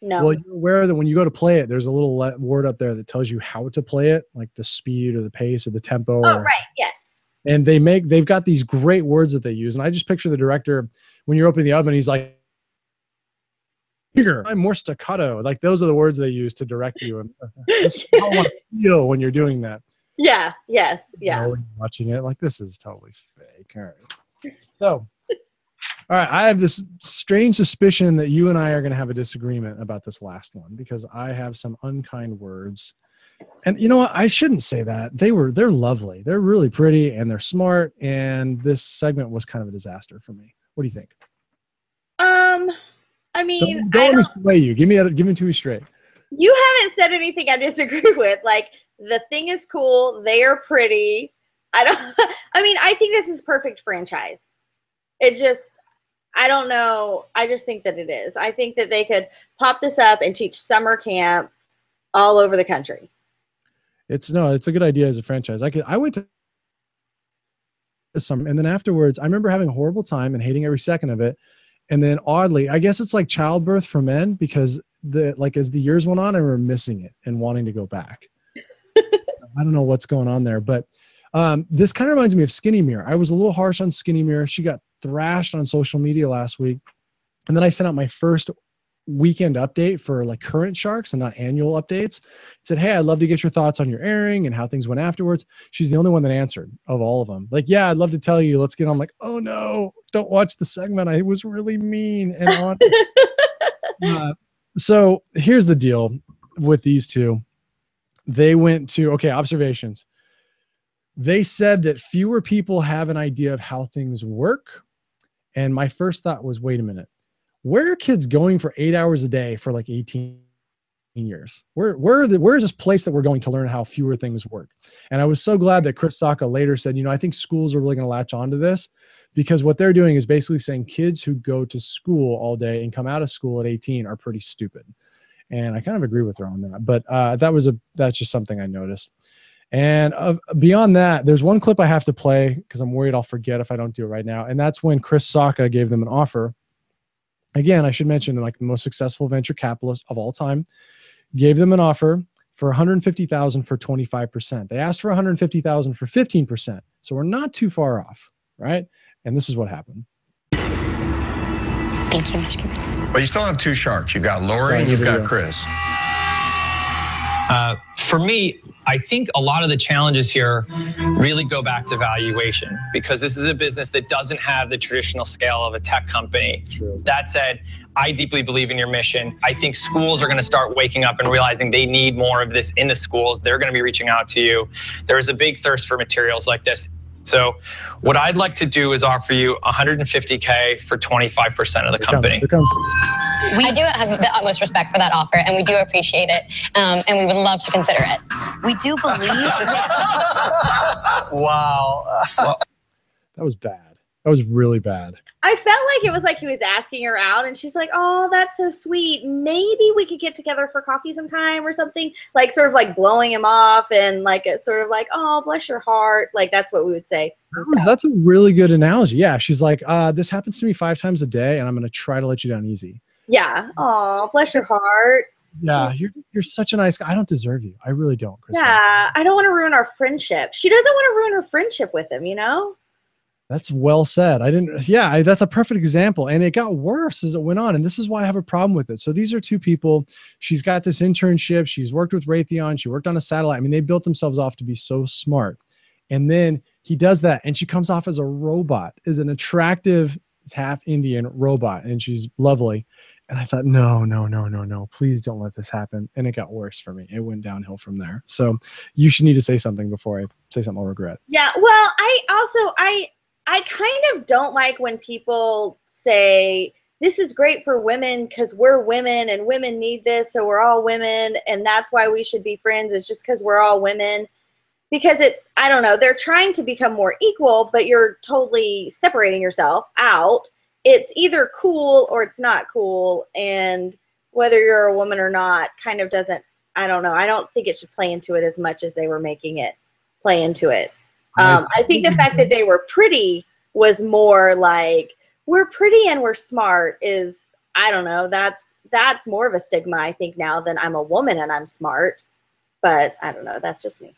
No. Well, you're aware that when you go to play it, there's a little word up there that tells you how to play it, like the speed or the pace or the tempo. Oh, or, right. Yes. And they make, they've got these great words that they use. And I just picture the director, when you're opening the oven, he's like, bigger, I'm more staccato. Like those are the words they use to direct you. And this is how I feel when you're doing that. Yeah. Yes. Yeah. You know, watching it like this is totally fake. All right. So, all right. I have this strange suspicion that you and I are going to have a disagreement about this last one because I have some unkind words. And you know what? I shouldn't say that. They were. They're lovely. They're really pretty and they're smart. And this segment was kind of a disaster for me. What do you think? Um. I mean, don't, don't I don't, let me slay you. Give me a, give me two straight. You haven't said anything I disagree with. Like the thing is cool. They are pretty. I don't. I mean, I think this is perfect franchise. It just, I don't know. I just think that it is. I think that they could pop this up and teach summer camp all over the country. It's no, it's a good idea as a franchise. I could. I went to summer, and then afterwards, I remember having a horrible time and hating every second of it. And then oddly, I guess it's like childbirth for men, because the, like as the years went on, I remember missing it and wanting to go back. I don't know what's going on there, but um, this kind of reminds me of Skinny Mirror. I was a little harsh on Skinny Mirror. She got thrashed on social media last week. And then I sent out my first weekend update for like current sharks and not annual updates. It said, hey, I'd love to get your thoughts on your airing and how things went afterwards. She's the only one that answered of all of them. Like, yeah, I'd love to tell you, let's get on. I'm like, oh no, don't watch the segment. I was really mean and honest. uh, so here's the deal with these two. They went to, okay, observations. They said that fewer people have an idea of how things work. And my first thought was, wait a minute. Where are kids going for eight hours a day for like eighteen years? Where, where, the, where is this place that we're going to learn how fewer things work? And I was so glad that Chris Sacca later said, you know, I think schools are really going to latch onto this, because what they're doing is basically saying kids who go to school all day and come out of school at eighteen are pretty stupid. And I kind of agree with her on that, but uh, that was a, that's just something I noticed. And uh, beyond that, there's one clip I have to play because I'm worried I'll forget if I don't do it right now. And that's when Chris Sacca gave them an offer. Again, I should mention, like, the most successful venture capitalist of all time gave them an offer for one hundred fifty thousand dollars for twenty-five percent. They asked for one hundred fifty thousand dollars for fifteen percent. So we're not too far off, right? And this is what happened. Thank you, Mister Cuban. But you still have two sharks. You've got Lori and you've got Chris. Uh, for me, I think a lot of the challenges here really go back to valuation, because this is a business that doesn't have the traditional scale of a tech company. True. That said, I deeply believe in your mission. I think schools are going to start waking up and realizing they need more of this in the schools. They're going to be reaching out to you. There is a big thirst for materials like this. So what I'd like to do is offer you one hundred fifty K for twenty-five percent of the company. Here comes, here comes. We do have the utmost respect for that offer, and we do appreciate it, um, and we would love to consider it. We do believe. Wow. That was bad. That was really bad. I felt like it was like he was asking her out, and she's like, oh, that's so sweet. Maybe we could get together for coffee sometime or something, like sort of like blowing him off and like it's sort of like, oh, bless your heart. Like, that's what we would say. That was, that's a really good analogy. Yeah, she's like, uh, this happens to me five times a day, and I'm going to try to let you down easy. Yeah. Oh, bless your heart. Yeah, you're you're such a nice guy. I don't deserve you. I really don't, Chris. Yeah, I don't want to ruin our friendship. She doesn't want to ruin her friendship with him, you know? That's well said. I didn't, yeah, I, that's a perfect example. And it got worse as it went on. And this is why I have a problem with it. So these are two people. She's got this internship. She's worked with Raytheon. She worked on a satellite. I mean, they built themselves off to be so smart. And then he does that. And she comes off as a robot, as an attractive half Indian robot. And she's lovely. And I thought, no, no, no, no, no, please don't let this happen. And it got worse for me. It went downhill from there. So you should need to say something before I say something I'll regret. Yeah. Well, I also, I, I kind of don't like when people say, this is great for women because we're women and women need this. So we're all women. And that's why we should be friends. It's just because we're all women. Because it, I don't know, they're trying to become more equal, but you're totally separating yourself out. It's either cool or it's not cool, and whether you're a woman or not kind of doesn't, I don't know, I don't think it should play into it as much as they were making it play into it. Um, I think the fact that they were pretty was more like, we're pretty and we're smart is, I don't know, that's, that's more of a stigma I think now than I'm a woman and I'm smart, but I don't know, that's just me.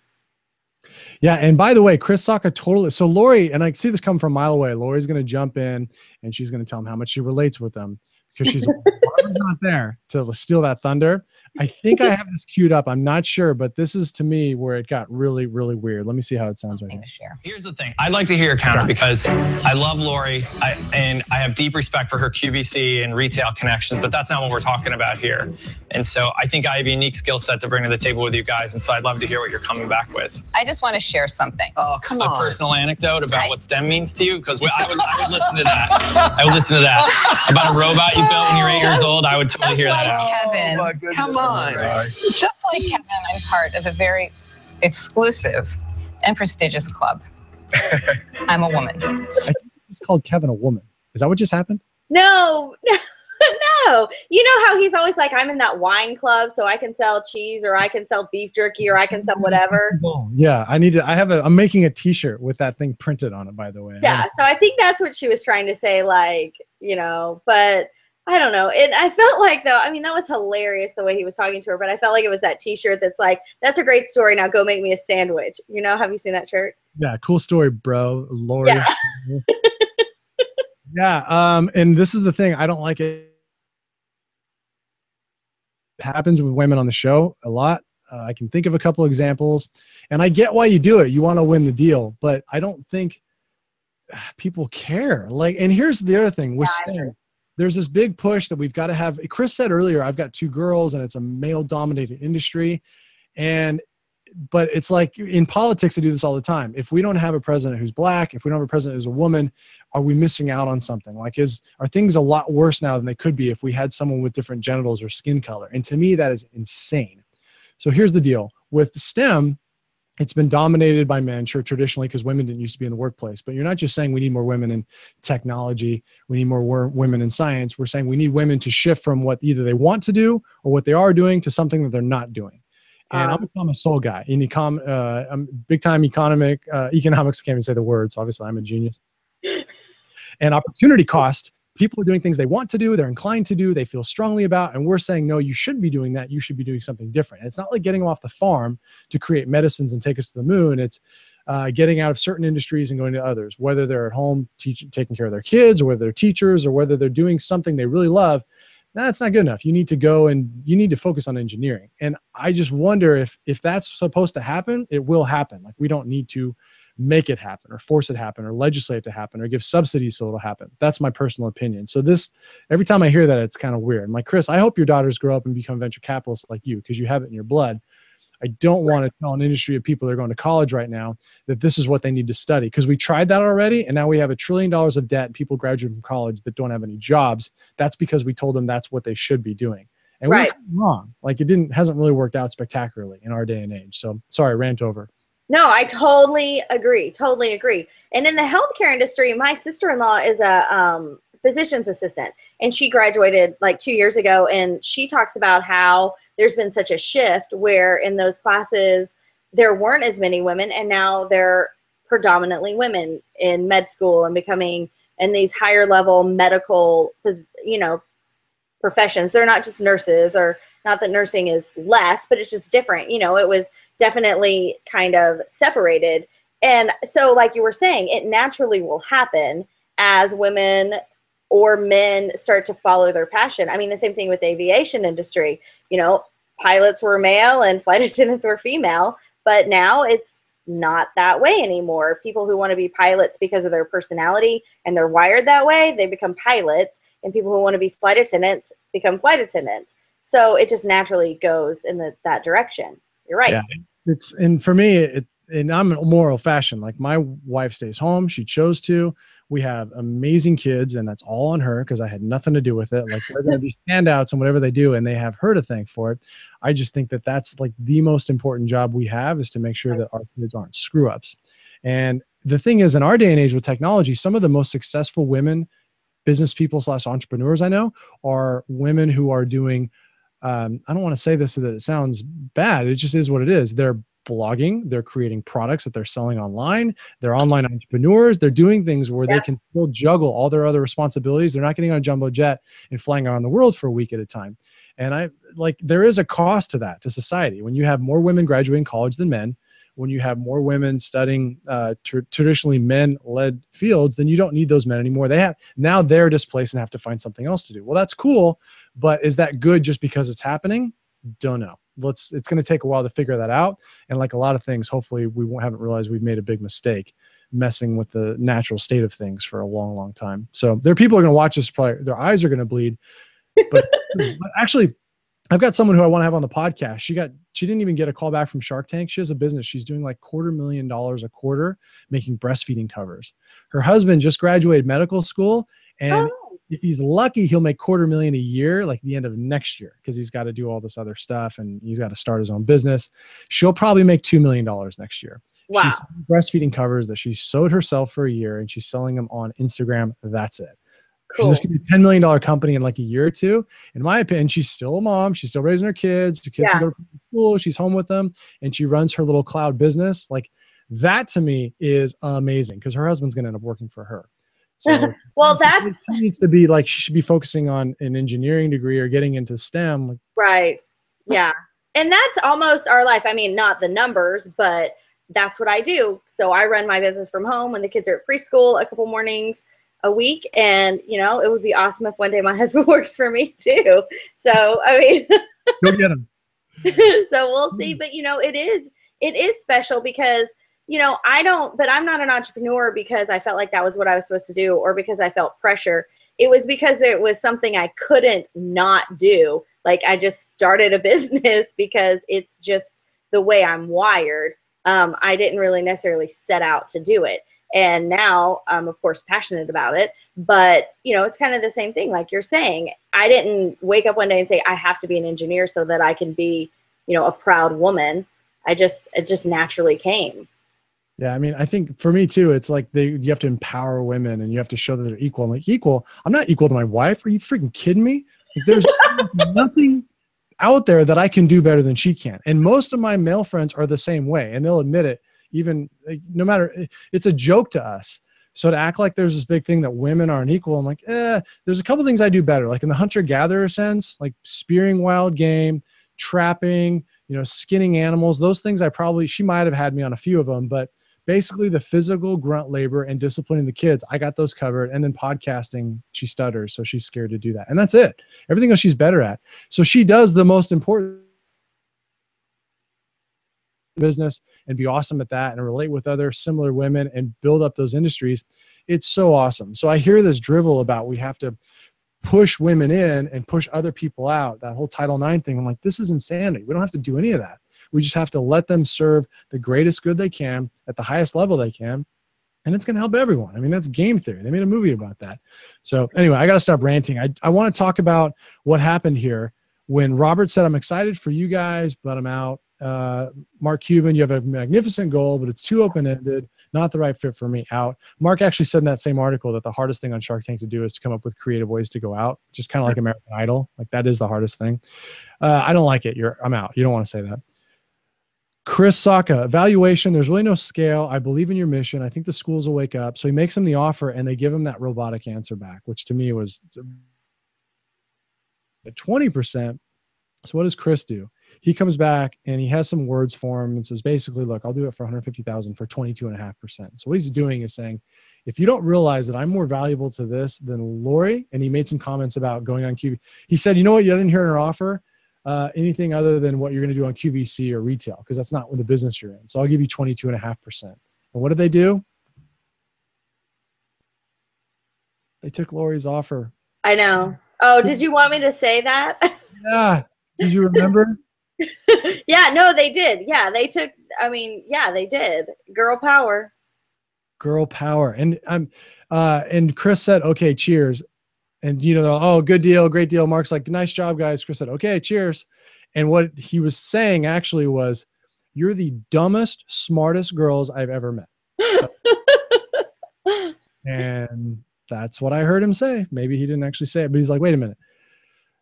Yeah, and by the way, Chris Sacca totally, so Lori, and I see this come from a mile away, Lori's going to jump in and she's going to tell him how much she relates with them because she's not there to steal that thunder. I think I have this queued up. I'm not sure, but this is to me where it got really, really weird. Let me see how it sounds right here. Share. Here's the thing. I'd like to hear your counter because I love Lori I, and I have deep respect for her Q V C and retail connections, but that's not what we're talking about here. And so I think I have a unique skill set to bring to the table with you guys. And so I'd love to hear what you're coming back with. I just want to share something. Oh, come a on. A personal anecdote about I... what STEM means to you, because I would, I would listen to that. I would listen to that. About a robot you built when you were eight just, years old. I would totally hear like that out. Kevin. Oh, my goodness. Come on. Just like Kevin, I'm part of a very exclusive and prestigious club. I'm a woman. I think it's called Kevin a woman. Is that what just happened? No. No, you know how he's always like, I'm in that wine club, so I can sell cheese, or I can sell beef jerky, or I can sell whatever. Yeah, I need to. I have a. I'm making a T-shirt with that thing printed on it, by the way. Yeah, I so I think that's what she was trying to say, like, you know, but I don't know. It. I felt like though. I mean, that was hilarious the way he was talking to her, but I felt like it was that T-shirt that's like, that's a great story. Now go make me a sandwich. You know, have you seen that shirt? Yeah, cool story, bro, Lori. Yeah. Yeah, um, and this is the thing. I don't like it. Happens with women on the show a lot. Uh, I can think of a couple examples, and I get why you do it. You want to win the deal, but I don't think people care. Like, and here's the other thing with yeah, STEM. There's this big push that we've got to have. Chris said earlier, I've got two girls, and it's a male-dominated industry, and but it's like in politics, they do this all the time. If we don't have a president who's black, if we don't have a president who's a woman, are we missing out on something? Like, is, are things a lot worse now than they could be if we had someone with different genitals or skin color? And to me, that is insane. So here's the deal with STEM. It's been dominated by men, sure, traditionally, because women didn't used to be in the workplace. But you're not just saying we need more women in technology, we need more women in science. We're saying we need women to shift from what either they want to do or what they are doing to something that they're not doing. And I'm a, I'm a soul guy in econ, uh, I'm big time economic, uh, economics. I can't even say the words. Obviously, I'm a genius. And opportunity cost. People are doing things they want to do, they're inclined to do, they feel strongly about, and we're saying, no, you shouldn't be doing that. You should be doing something different. And it's not like getting off the farm to create medicines and take us to the moon. It's uh, getting out of certain industries and going to others, whether they're at home teaching, taking care of their kids, or whether they're teachers, or whether they're doing something they really love. That's not good enough. You need to go and you need to focus on engineering. And I just wonder if, if that's supposed to happen, it will happen. Like, we don't need to make it happen or force it happen or legislate it to happen or give subsidies so it'll happen. That's my personal opinion. So this, every time I hear that, it's kind of weird. I'm like, Chris, I hope your daughters grow up and become venture capitalists like you, because you have it in your blood. I don't want to tell an industry of people that are going to college right now that this is what they need to study, because we tried that already, and now we have a trillion dollars of debt. People graduating from college that don't have any jobs. That's because we told them that's what they should be doing, and right. we were wrong. Like, it didn't hasn't really worked out spectacularly in our day and age. So sorry, rant over. No, I totally agree. Totally agree. And in the healthcare industry, my sister-in-law is a um, physician's assistant, and she graduated like two years ago, and she talks about how there's been such a shift where in those classes there weren't as many women, and now they're predominantly women in med school and becoming in these higher level medical, you know, professions. They're not just nurses, or not that nursing is less, but it's just different. You know, it was definitely kind of separated. And so, like you were saying, it naturally will happen as women or men start to follow their passion. I mean, the same thing with the aviation industry. You know, pilots were male and flight attendants were female, but now it's not that way anymore. People who want to be pilots because of their personality and they're wired that way, they become pilots, and people who want to be flight attendants become flight attendants. So it just naturally goes in the, that direction. You're right. Yeah. It's, and for me, it, and I'm an moral fashion. Like, my wife stays home. She chose to. We have amazing kids, and that's all on her because I had nothing to do with it. Like, they're going to be standouts and whatever they do, and they have her to thank for it. I just think that that's like the most important job we have, is to make sure that our kids aren't screw ups. And the thing is, in our day and age with technology, some of the most successful women, business people slash entrepreneurs I know, are women who are doing, um, I don't want to say this so that it sounds bad. It just is what it is. They're blogging, they're creating products that they're selling online, they're online entrepreneurs, they're doing things where yeah. they can still juggle all their other responsibilities. They're not getting on a jumbo jet and flying around the world for a week at a time. And I like, there is a cost to that, to society. When you have more women graduating college than men, when you have more women studying uh, tr traditionally men-led fields, then you don't need those men anymore. They have, now they're displaced and have to find something else to do. Well, that's cool, but is that good just because it's happening? Don't know. Let's, it's going to take a while to figure that out. And like a lot of things, hopefully we won't, haven't realized we've made a big mistake messing with the natural state of things for a long, long time. So there are people who are going to watch this, probably their eyes are going to bleed. But, but actually, I've got someone who I want to have on the podcast. She got, she didn't even get a call back from Shark Tank. She has a business. She's doing like quarter million dollars a quarter making breastfeeding covers. Her husband just graduated medical school, and oh. if he's lucky, he'll make quarter million a year, like the end of next year, because he's got to do all this other stuff and he's got to start his own business. She'll probably make two million dollars next year. Wow. She's breastfeeding covers that she sewed herself for a year, and she's selling them on Instagram. That's it. Cool. So this could be a ten million dollar company in like a year or two. In my opinion, she's still a mom. She's still raising her kids. Her kids yeah. go to school. She's home with them. And she runs her little cloud business. Like that to me is amazing because her husband's going to end up working for her. So well, that needs to be like, she should be focusing on an engineering degree or getting into STEM. Right. Yeah. And that's almost our life. I mean, not the numbers, but that's what I do. So I run my business from home when the kids are at preschool a couple mornings a week. And, you know, it would be awesome if one day my husband works for me too. So, I mean, go get him. So we'll see. But, you know, it is, it is special because, you know, I don't, but I'm not an entrepreneur because I felt like that was what I was supposed to do or because I felt pressure. It was because it was something I couldn't not do. Like I just started a business because it's just the way I'm wired. Um, I didn't really necessarily set out to do it. And now I'm of course passionate about it, but you know, it's kind of the same thing. Like you're saying, I didn't wake up one day and say, I have to be an engineer so that I can be, you know, a proud woman. I just, it just naturally came. Yeah. I mean, I think for me too, it's like they, you have to empower women and you have to show that they're equal. I'm like, equal? I'm not equal to my wife. Are you freaking kidding me? Like, there's nothing out there that I can do better than she can. And most of my male friends are the same way. And they'll admit it, even like, no matter, it's a joke to us. So to act like there's this big thing that women aren't equal, I'm like, eh, there's a couple things I do better. Like in the hunter-gatherer sense, like spearing wild game, trapping, you know, skinning animals, those things I probably, she might've had me on a few of them, but basically the physical grunt labor and disciplining the kids, I got those covered. And then podcasting, she stutters. So she's scared to do that. And that's it. Everything else she's better at. So she does the most important business and be awesome at that and relate with other similar women and build up those industries. It's so awesome. So I hear this drivel about, we have to push women in and push other people out, that whole Title nine thing. I'm like, this is insanity. We don't have to do any of that. We just have to let them serve the greatest good they can at the highest level they can. And it's going to help everyone. I mean, that's game theory. They made a movie about that. So anyway, I got to stop ranting. I, I want to talk about what happened here when Robert said, I'm excited for you guys, but I'm out. Uh, Mark Cuban, you have a magnificent goal, but it's too open-ended. Not the right fit for me, out. Mark actually said in that same article that the hardest thing on Shark Tank to do is to come up with creative ways to go out, just kind of like American Idol. Like that is the hardest thing. Uh, I don't like it. You're, I'm out. You don't want to say that. Chris Sacca, evaluation. There's really no scale. I believe in your mission. I think the schools will wake up. So he makes them the offer and they give him that robotic answer back, which to me was at twenty percent. So what does Chris do? He comes back and he has some words for him and says, basically, look, I'll do it for one hundred fifty thousand dollars for twenty-two and a half percent. So what he's doing is saying, if you don't realize that I'm more valuable to this than Lori, and he made some comments about going on Q V C. He said, you know what? You didn't hear in her offer uh, anything other than what you're going to do on Q V C or retail, because that's not what the business you're in. So I'll give you twenty-two and a half percent. And what did they do? They took Lori's offer. I know. Oh, did you want me to say that? Yeah. Did you remember? Yeah, no, they did. Yeah, they took, I mean, yeah, they did. Girl power. Girl power. And I'm, uh, and Chris said, okay, cheers. And, you know, all, oh, good deal, great deal. Mark's like, nice job, guys. Chris said, okay, cheers. And what he was saying actually was, you're the dumbest, smartest girls I've ever met. And that's what I heard him say. Maybe he didn't actually say it, but he's like, wait a minute.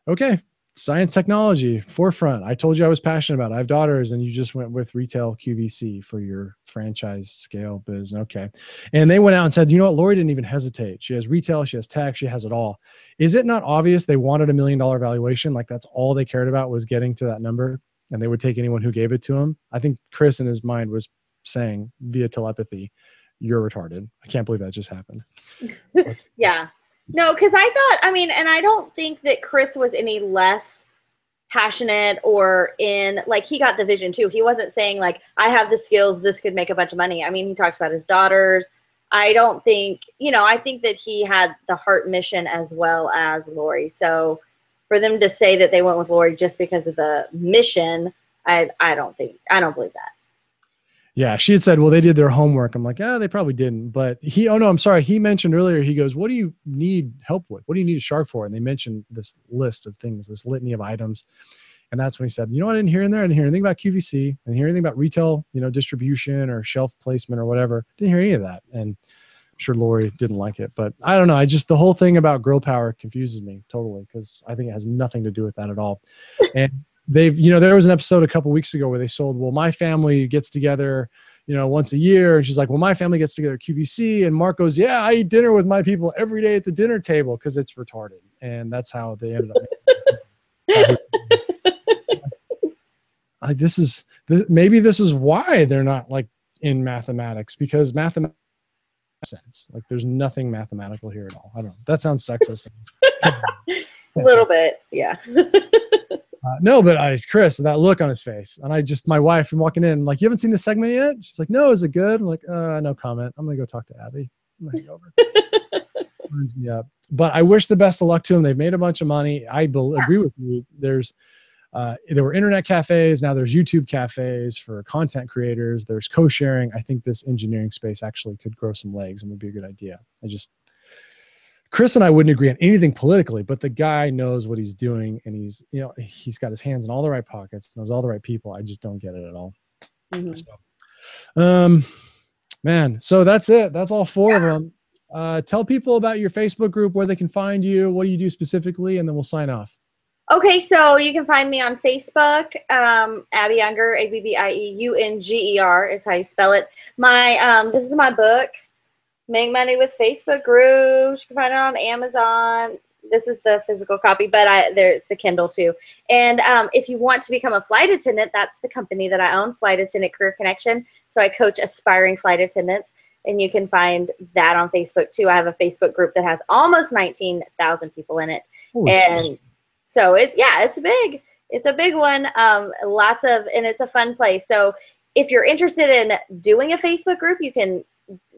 Okay. Science, technology, forefront. I told you I was passionate about it. I have daughters, and you just went with retail Q V C for your franchise scale biz. Okay. And they went out and said, you know what? Lori didn't even hesitate. She has retail. She has tech. She has it all. Is it not obvious they wanted a million dollar valuation? Like that's all they cared about was getting to that number, and they would take anyone who gave it to him. I think Chris in his mind was saying via telepathy, you're retarded. I can't believe that just happened. Yeah. No, because I thought, I mean, and I don't think that Chris was any less passionate or in, like, he got the vision too. He wasn't saying, like, I have the skills, this could make a bunch of money. I mean, he talks about his daughters. I don't think, you know, I think that he had the heart mission as well as Lori. So for them to say that they went with Lori just because of the mission, I, I don't think, I don't believe that. Yeah, she had said, well, they did their homework. I'm like, ah, they probably didn't. But he, oh no, I'm sorry. He mentioned earlier, he goes, what do you need help with? What do you need a shark for? And they mentioned this list of things, this litany of items. And that's when he said, you know what I didn't hear in there? I didn't hear anything about Q V C. I didn't hear anything about retail, you know, distribution or shelf placement or whatever. Didn't hear any of that. And sure Lori didn't like it, but I don't know. I just, the whole thing about girl power confuses me totally, because I think it has nothing to do with that at all. And they've, you know, there was an episode a couple weeks ago where they sold, well, my family gets together, you know, once a year. And she's like, well, my family gets together at Q V C. And Mark goes, yeah, I eat dinner with my people every day at the dinner table, because it's retarded. And that's how they ended up. Like, this is, th maybe this is why they're not like in mathematics, because mathematics sense. Like, there's nothing mathematical here at all. I don't know. That sounds sexist. A little bit. Yeah. Uh, no, but I, Chris, that look on his face. And I just, my wife, I'm walking in, I'm like, you haven't seen this segment yet? She's like, no, is it good? I'm like, uh, no comment. I'm going to go talk to Abby. I'm going to go over. Burns me up. But I wish the best of luck to them. They've made a bunch of money. I agree with you. There's, Uh, there were internet cafes. Now there's YouTube cafes for content creators. There's co-sharing. I think this engineering space actually could grow some legs and would be a good idea. I just, Chris and I wouldn't agree on anything politically, but the guy knows what he's doing, and he's, you know, he's got his hands in all the right pockets, knows all the right people. I just don't get it at all. Mm-hmm. So, um, man, so that's it. That's all four yeah. of them. Uh, tell people about your Facebook group, where they can find you, what do you do specifically, and then we'll sign off. Okay, so you can find me on Facebook, um, Abby Unger, A B B I E U N G E R is how you spell it. My um, this is my book, Make Money with Facebook Groups. You can find it on Amazon. This is the physical copy, but I, there, it's a Kindle too. And um, if you want to become a flight attendant, that's the company that I own, Flight Attendant Career Connection. So I coach aspiring flight attendants, and you can find that on Facebook too. I have a Facebook group that has almost nineteen thousand people in it. Ooh, and so it, yeah, it's big. It's a big one. Um, lots of, and it's a fun place. So if you're interested in doing a Facebook group, you can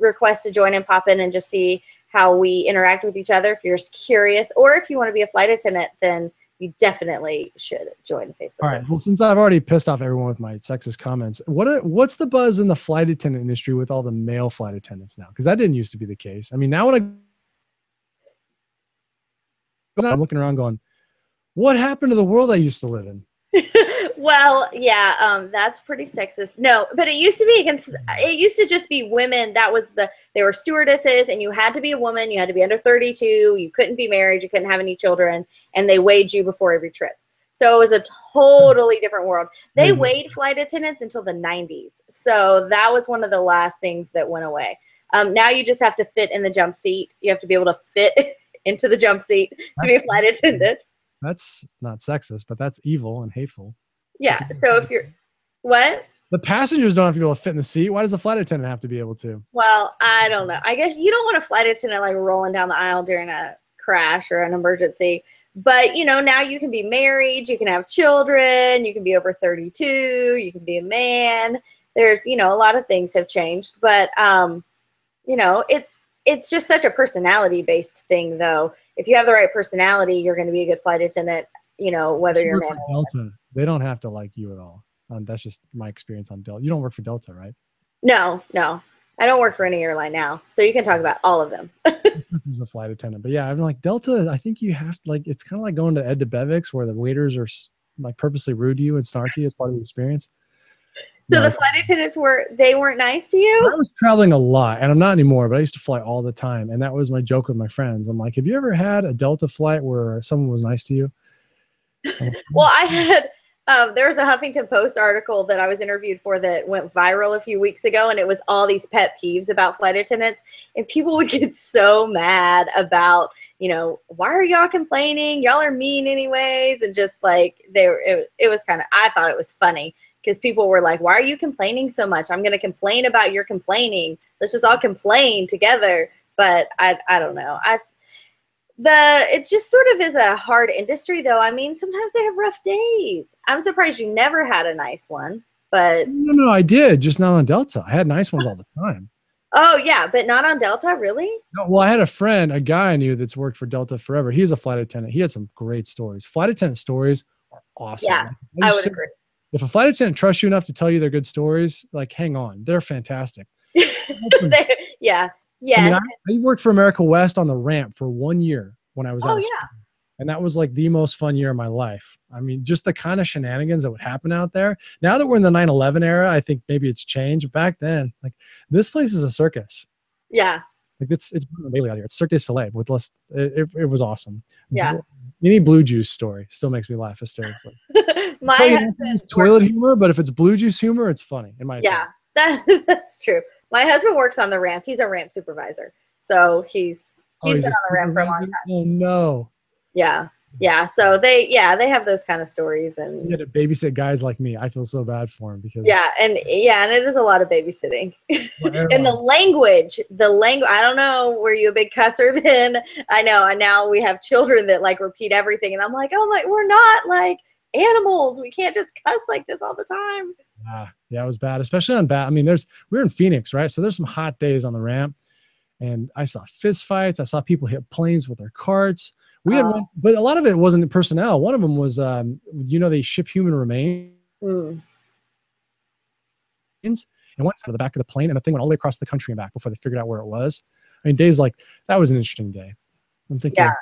request to join and pop in and just see how we interact with each other. If you're just curious, or if you want to be a flight attendant, then you definitely should join the Facebook group. All right. Well, since I've already pissed off everyone with my sexist comments, what are, what's the buzz in the flight attendant industry with all the male flight attendants now? Because that didn't used to be the case. I mean, now when I, I'm looking around going, what happened to the world I used to live in? Well, yeah, um, that's pretty sexist. No, but it used to be against, it used to just be women. That was the, they were stewardesses, and you had to be a woman. You had to be under thirty-two. You couldn't be married. You couldn't have any children. And they weighed you before every trip. So it was a totally different world. They mm-hmm. weighed flight attendants until the nineties. So that was one of the last things that went away. Um, now you just have to fit in the jump seat. You have to be able to fit into the jump seat to that's be a flight attendant. That's not sexist, but that's evil and hateful. Yeah. So if you're, what? The passengers don't have to be able to fit in the seat. Why does the flight attendant have to be able to? Well, I don't know. I guess you don't want a flight attendant like rolling down the aisle during a crash or an emergency. But, you know, now you can be married. You can have children. You can be over thirty-two. You can be a man. There's, you know, a lot of things have changed. But, um, you know, it's, it's just such a personality-based thing, though. If you have the right personality, you're going to be a good flight attendant, you know, whether you you're work for Delta, they don't have to like you at all. Um, that's just my experience on Delta. You don't work for Delta, right? No, no. I don't work for any airline now. So you can talk about all of them. There's a flight attendant. But yeah, I'm like, Delta, I think you have to, like, it's kind of like going to Ed DeBevick's where the waiters are like purposely rude to you and snarky as part of the experience. So no, the flight attendants were, they weren't nice to you? I was traveling a lot, and I'm not anymore, but I used to fly all the time. And that was my joke with my friends. I'm like, have you ever had a Delta flight where someone was nice to you? Well, I had, um, there was a Huffington Post article that I was interviewed for that went viral a few weeks ago. And it was all these pet peeves about flight attendants. And people would get so mad about, you know, why are y'all complaining? Y'all are mean anyways. And just like, they were, it, it was kind of, I thought it was funny. Because people were like, why are you complaining so much? I'm going to complain about your complaining. Let's just all complain together. But I, I don't know. I, the It just sort of is a hard industry, though. I mean, sometimes they have rough days. I'm surprised you never had a nice one. But No, no, I did. Just not on Delta. I had nice ones all the time. Oh, yeah. But not on Delta, really? No, well, I had a friend, a guy I knew that's worked for Delta forever. He was a flight attendant. He had some great stories. Flight attendant stories are awesome. Yeah, I, I would so agree. If a flight attendant trusts you enough to tell you their good stories, like, hang on, they're fantastic. they're, yeah, yeah. I, mean, I, I worked for America West on the ramp for one year when I was out. Oh, yeah. School, and that was like the most fun year of my life. I mean, just the kind of shenanigans that would happen out there. Now that we're in the nine eleven era, I think maybe it's changed. Back then, like, this place is a circus. Yeah. Like it's it's daily out here. It's Cirque du Soleil with less. It, it was awesome. Yeah. Any blue juice story still makes me laugh hysterically. My so, husband, it's toilet humor, but if it's blue juice humor, it's funny. In my yeah, that, that's true. My husband works on the ramp. He's a ramp supervisor, so he's he's, oh, he's been on the ramp for a long time. Oh no. Yeah. Yeah. So they, yeah, they have those kind of stories, and you had to babysit guys like me. I feel so bad for him because yeah. And yeah. And it is a lot of babysitting and the language, the language, I don't know, were you a big cusser then? I know. And now we have children that like repeat everything. And I'm like, oh my, we're not like animals. We can't just cuss like this all the time. Yeah. Yeah. It was bad. Especially on bad. I mean, there's, we're in Phoenix, right? So there's some hot days on the ramp, and I saw fist fights. I saw people hit planes with their carts. We had one, but a lot of it wasn't personnel. One of them was, um, you know, they ship human remains mm. and went to the back of the plane, and the thing went all the way across the country and back before they figured out where it was. I mean, days like that was an interesting day. I'm thinking, yeah.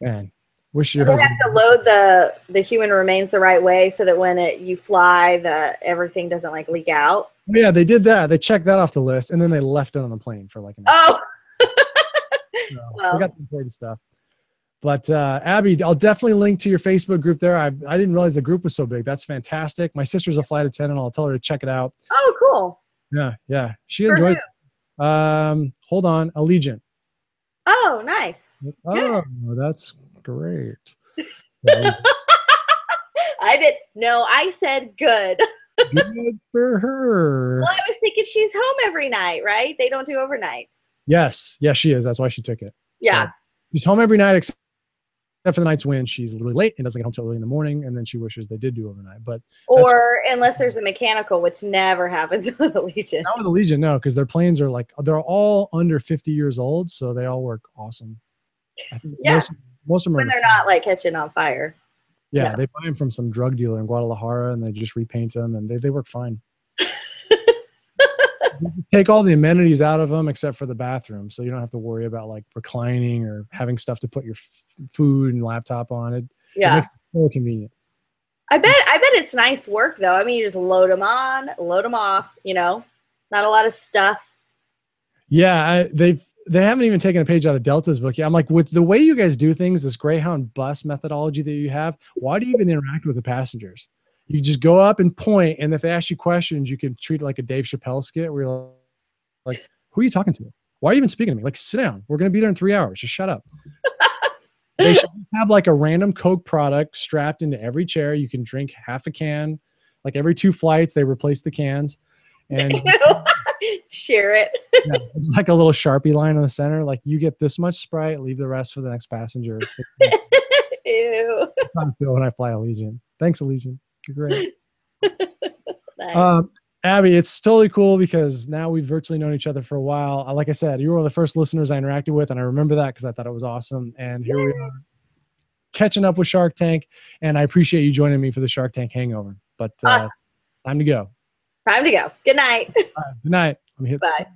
man, wish your husband. You have to load the the human remains the right way so that when it you fly, the everything doesn't like leak out. Yeah, they did that. They checked that off the list, and then they left it on the plane for like an hour. Oh, so, well. We got the important stuff. But uh, Abby, I'll definitely link to your Facebook group there. I, I didn't realize the group was so big. That's fantastic. My sister's a flight attendant. I'll tell her to check it out. Oh, cool. Yeah, yeah. She enjoys it. Um, hold on. Allegiant. Oh, nice. Oh, good. That's great. I didn't know. I said good. Good for her. Well, I was thinking she's home every night, right? They don't do overnights. Yes. Yeah, she is. That's why she took it. Yeah. So she's home every night except. Except for the night's when she's literally late and doesn't get home till early in the morning, and then she wishes they did do overnight. But or unless there's a mechanical, which never happens with Allegiant. Not with Allegiant, no, because their planes are like they're all under fifty years old, so they all work awesome. I think yeah, most, most of them are. When they're not like catching on fire. Yeah, yeah, they buy them from some drug dealer in Guadalajara, and they just repaint them, and they they work fine. Take all the amenities out of them except for the bathroom, so you don't have to worry about like reclining or having stuff to put your f food and laptop on it. Yeah, it makes it so convenient. I bet. I bet it's nice work though. I mean, you just load them on, load them off. You know, not a lot of stuff. Yeah, I, they've they haven't even taken a page out of Delta's book yet. I'm like, with the way you guys do things, this Greyhound bus methodology that you have, why do you even interact with the passengers? You just go up and point, and if they ask you questions, you can treat it like a Dave Chappelle skit where you're like, who are you talking to? Why are you even speaking to me? Like, sit down. We're going to be there in three hours. Just shut up. They should have like a random Coke product strapped into every chair. You can drink half a can. Like every two flights, they replace the cans. And share it. Yeah, it's like a little Sharpie line in the center. Like, you get this much Sprite, leave the rest for the next passenger. Ew. That's how I feel when I fly Allegiant. Thanks, Allegiant. Great. Nice. um, Abby, it's totally cool because now we've virtually known each other for a while. Like I said, you were one of the first listeners I interacted with, and I remember that because I thought it was awesome. And here Yay. we are catching up with Shark Tank, and I appreciate you joining me for the Shark Tank Hangover. But uh, awesome. Time to go. Time to go. Good night. Right, good night. Let me hit Bye. Start.